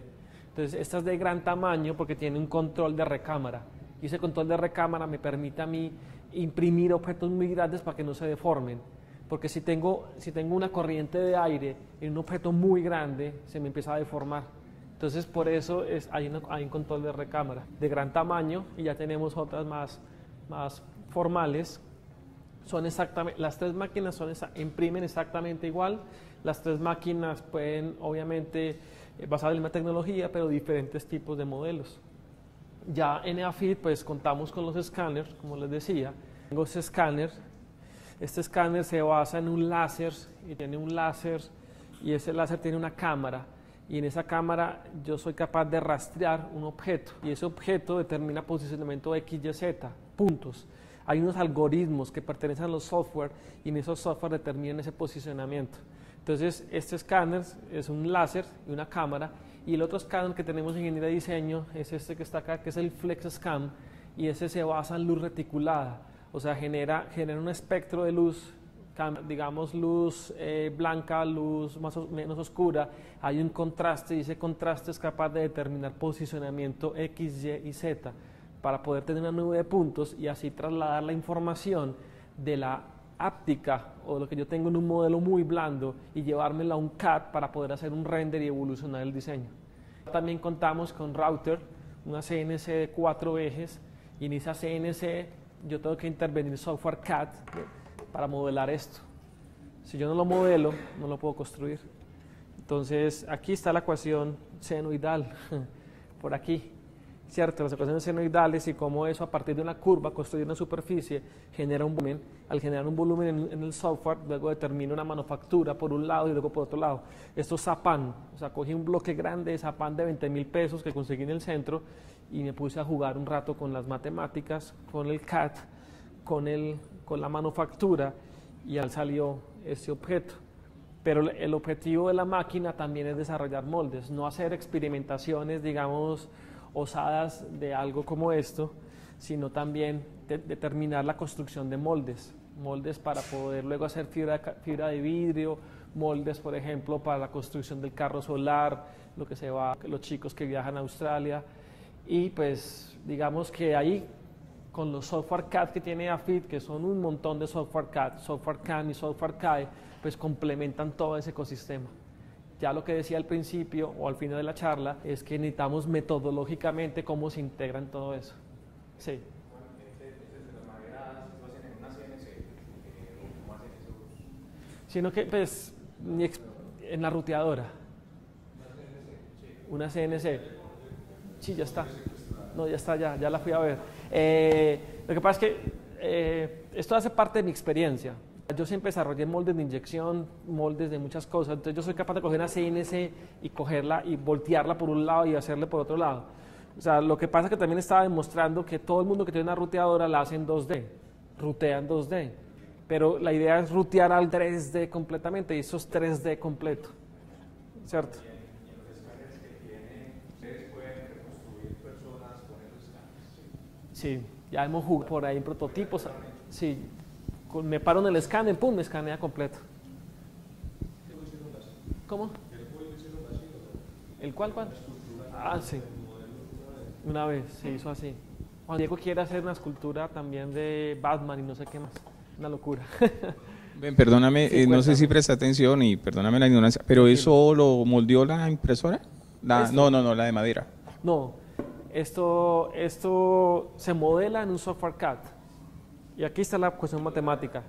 Entonces, esta es de gran tamaño porque tiene un control de recámara. Y ese control de recámara me permite a mí imprimir objetos muy grandes para que no se deformen. Porque si tengo una corriente de aire en un objeto muy grande, se me empieza a deformar. Entonces, por eso hay un control de recámara de gran tamaño y ya tenemos otras más formales. Son exactamente, las tres máquinas imprimen exactamente igual. Las tres máquinas pueden, obviamente, basar en la misma tecnología, pero diferentes tipos de modelos. Ya en EAFIT, pues, contamos con los escáneres, como les decía. Tengo ese escáner. Este escáner se basa en un láser, y tiene un láser, y ese láser tiene una cámara. Y en esa cámara yo soy capaz de rastrear un objeto, y ese objeto determina posicionamiento XYZ, puntos. Hay unos algoritmos que pertenecen a los software y en esos software determinan ese posicionamiento. Entonces, este escáner es un láser y una cámara, y el otro escáner que tenemos en ingeniería de diseño es este que está acá, que es el Flex Cam, y ese se basa en luz reticulada, o sea, genera un espectro de luz, digamos luz blanca, luz más menos oscura, hay un contraste y ese contraste es capaz de determinar posicionamiento X, Y y Z, para poder tener una nube de puntos y así trasladar la información de la áptica o lo que yo tengo en un modelo muy blando y llevármela a un CAD para poder hacer un render y evolucionar el diseño. También contamos con router, una CNC de 4 ejes, y en esa CNC yo tengo que intervenir software CAD para modelar esto. Si yo no lo modelo, no lo puedo construir. Entonces, aquí está la ecuación senoidal, por aquí. Cierto, las ecuaciones senoidales y cómo eso a partir de una curva construye una superficie, genera un volumen. Al generar un volumen en el software, luego determina una manufactura por un lado y luego por otro lado. Esto es Zapán, o sea, cogí un bloque grande de Zapán de 20.000 pesos que conseguí en el centro y me puse a jugar un rato con las matemáticas, con el CAD, con la manufactura, y al salió este objeto. Pero el objetivo de la máquina también es desarrollar moldes, no hacer experimentaciones, digamos, osadas de algo como esto, sino también determinar la construcción de moldes para poder luego hacer fibra de vidrio, moldes, por ejemplo, para la construcción del carro solar, lo que se va, los chicos que viajan a Australia. Y pues digamos que ahí, con los software CAD que tiene EAFIT, que son un montón de software CAD, software CAM y software CAE, pues complementan todo ese ecosistema. Ya lo que decía al principio o al final de la charla es que necesitamos metodológicamente cómo se integra en todo eso. Sí. Sino que, pues, en la ruteadora. Una CNC. Sí, ya está. No, ya está, ya la fui a ver. Lo que pasa es que esto hace parte de mi experiencia. Yo siempre desarrollé moldes de inyección, moldes de muchas cosas, entonces yo soy capaz de coger una CNC y cogerla y voltearla por un lado y hacerle por otro lado. O sea, lo que pasa es que también estaba demostrando que todo el mundo que tiene una ruteadora la hace en 2D, rutea en 2D, pero la idea es rutear al 3D completamente, y eso es 3D completo, ¿cierto? ¿Y en los escáneres que tienen, ustedes pueden reconstruir personas con esos escáneres? Sí, ya hemos jugado por ahí en prototipos, sí. Me paro en el escáner, pum, me escanea completo. ¿Cómo? ¿El cuál? Ah, sí. Una vez se hizo así. Juan Diego quiere hacer una escultura también de Batman y no sé qué más. una locura. Ben, perdóname, no sé si presta atención y perdóname la ignorancia, pero ¿eso lo moldeó la impresora? No, la de madera. No, esto se modela en un software CAD. Y aquí está la cuestión matemática.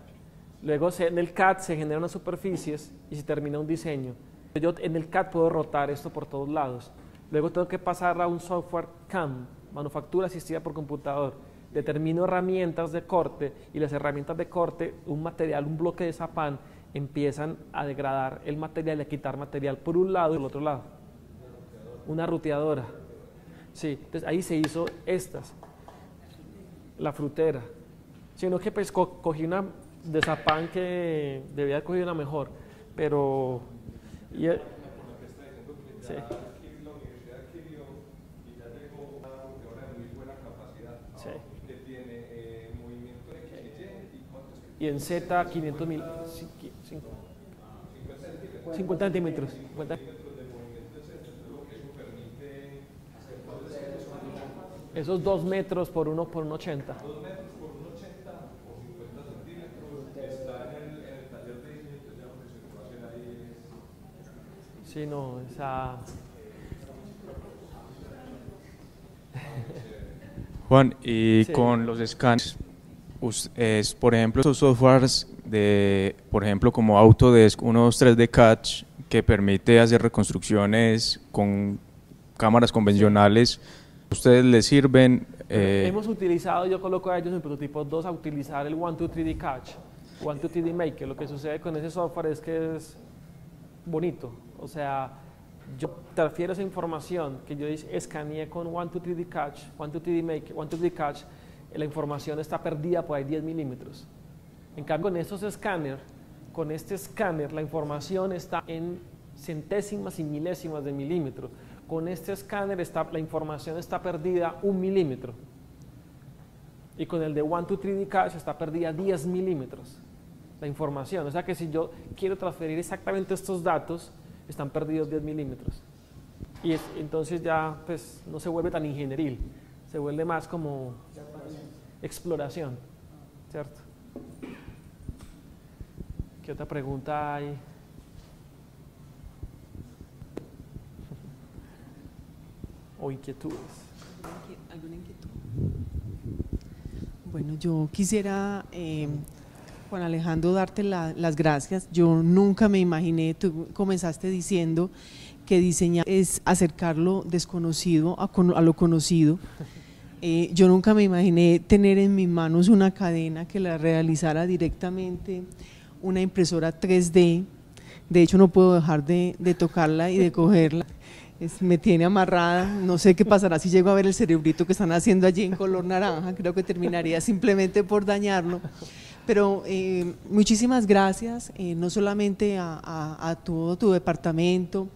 Luego en el CAD se generan las superficies y se termina un diseño. Yo en el CAD puedo rotar esto por todos lados. Luego tengo que pasar a un software CAM, manufactura asistida por computador. Determino herramientas de corte y las herramientas de corte, un material, un bloque de zapán, empiezan a degradar el material y a quitar material por un lado y por el otro lado. Una ruteadora. Sí, entonces ahí se hizo estas, la frutera. Sino que pues cogí una de zapán que debía haber cogido una mejor, pero... Y el, sí. Y en Z, 500.000, 50 centímetros. 50. Esos 2 metros por 1 por 1,80. 2 metros por 1,80 o 50 centímetros. Está en el taller de diseño industrial, porque su información ahí es... Sí, no, esa... Juan, y sí, con los scans... Es, por ejemplo, estos softwares de, por ejemplo, como Autodesk 123D CAD, que permite hacer reconstrucciones con cámaras convencionales, ¿ustedes les sirven? Hemos utilizado, yo coloco a ellos en prototipo 2 a utilizar el 123D CAD, 123D Maker. Lo que sucede con ese software es que es bonito, o sea, yo transfiero esa información que yo escaneé con 123D CAD, 123D Maker, 123D CAD. La información está perdida por ahí 10 milímetros. En cambio, con estos escáneres, con este escáner, la información está en centésimas y milésimas de milímetro. Con este escáner, la información está perdida 1 milímetro. Y con el de 123D CAD está perdida 10 milímetros la información. O sea que si yo quiero transferir exactamente estos datos, están perdidos 10 milímetros. Y entonces ya pues, no se vuelve tan ingenieril, se vuelve más como... exploración, ¿cierto? ¿Qué otra pregunta hay? ¿O inquietudes? ¿Alguna inquietud? Bueno, yo quisiera, Juan Alejandro, darte las gracias. Yo nunca me imaginé, tú comenzaste diciendo que diseñar es acercar lo desconocido a lo conocido. Yo nunca me imaginé tener en mis manos una cadena que la realizara directamente una impresora 3D. De hecho, no puedo dejar de tocarla y de cogerla. Me tiene amarrada. No sé qué pasará si llego a ver el cerebrito que están haciendo allí en color naranja. Creo que terminaría simplemente por dañarlo. Pero muchísimas gracias, no solamente a todo tu departamento,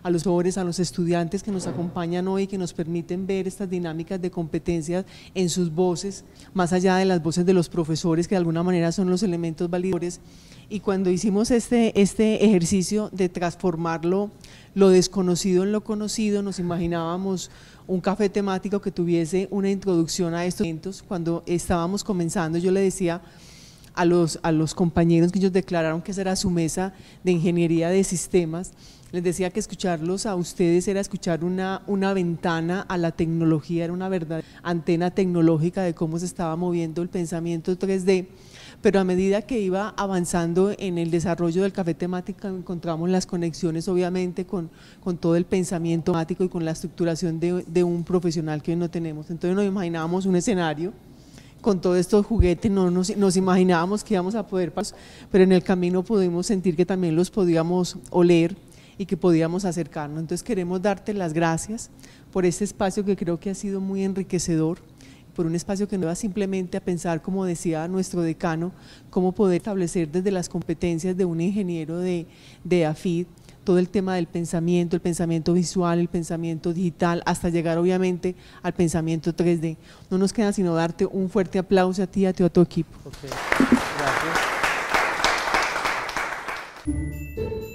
a los jóvenes, a los estudiantes que nos acompañan hoy, que nos permiten ver estas dinámicas de competencias en sus voces, más allá de las voces de los profesores, que de alguna manera son los elementos validadores. Y cuando hicimos este ejercicio de transformarlo, lo desconocido en lo conocido, nos imaginábamos un café temático que tuviese una introducción a estos eventos. Cuando estábamos comenzando, yo le decía a los compañeros que ellos declararon que esa era su mesa de ingeniería de sistemas, les decía que escucharlos a ustedes era escuchar una ventana a la tecnología, era una verdadera antena tecnológica de cómo se estaba moviendo el pensamiento 3D, pero a medida que iba avanzando en el desarrollo del café temático encontramos las conexiones obviamente con todo el pensamiento temático y con la estructuración de un profesional que hoy no tenemos. Entonces nos imaginábamos un escenario con todos estos juguetes, no nos imaginábamos que íbamos a poder pasar, pero en el camino pudimos sentir que también los podíamos oler y que podíamos acercarnos. Entonces queremos darte las gracias por este espacio que creo que ha sido muy enriquecedor, por un espacio que nos lleva simplemente a pensar, como decía nuestro decano, cómo poder establecer desde las competencias de un ingeniero de EAFIT todo el tema del pensamiento, el pensamiento visual, el pensamiento digital, hasta llegar obviamente al pensamiento 3D. No nos queda sino darte un fuerte aplauso a ti y a todo tu equipo. Okay. Gracias.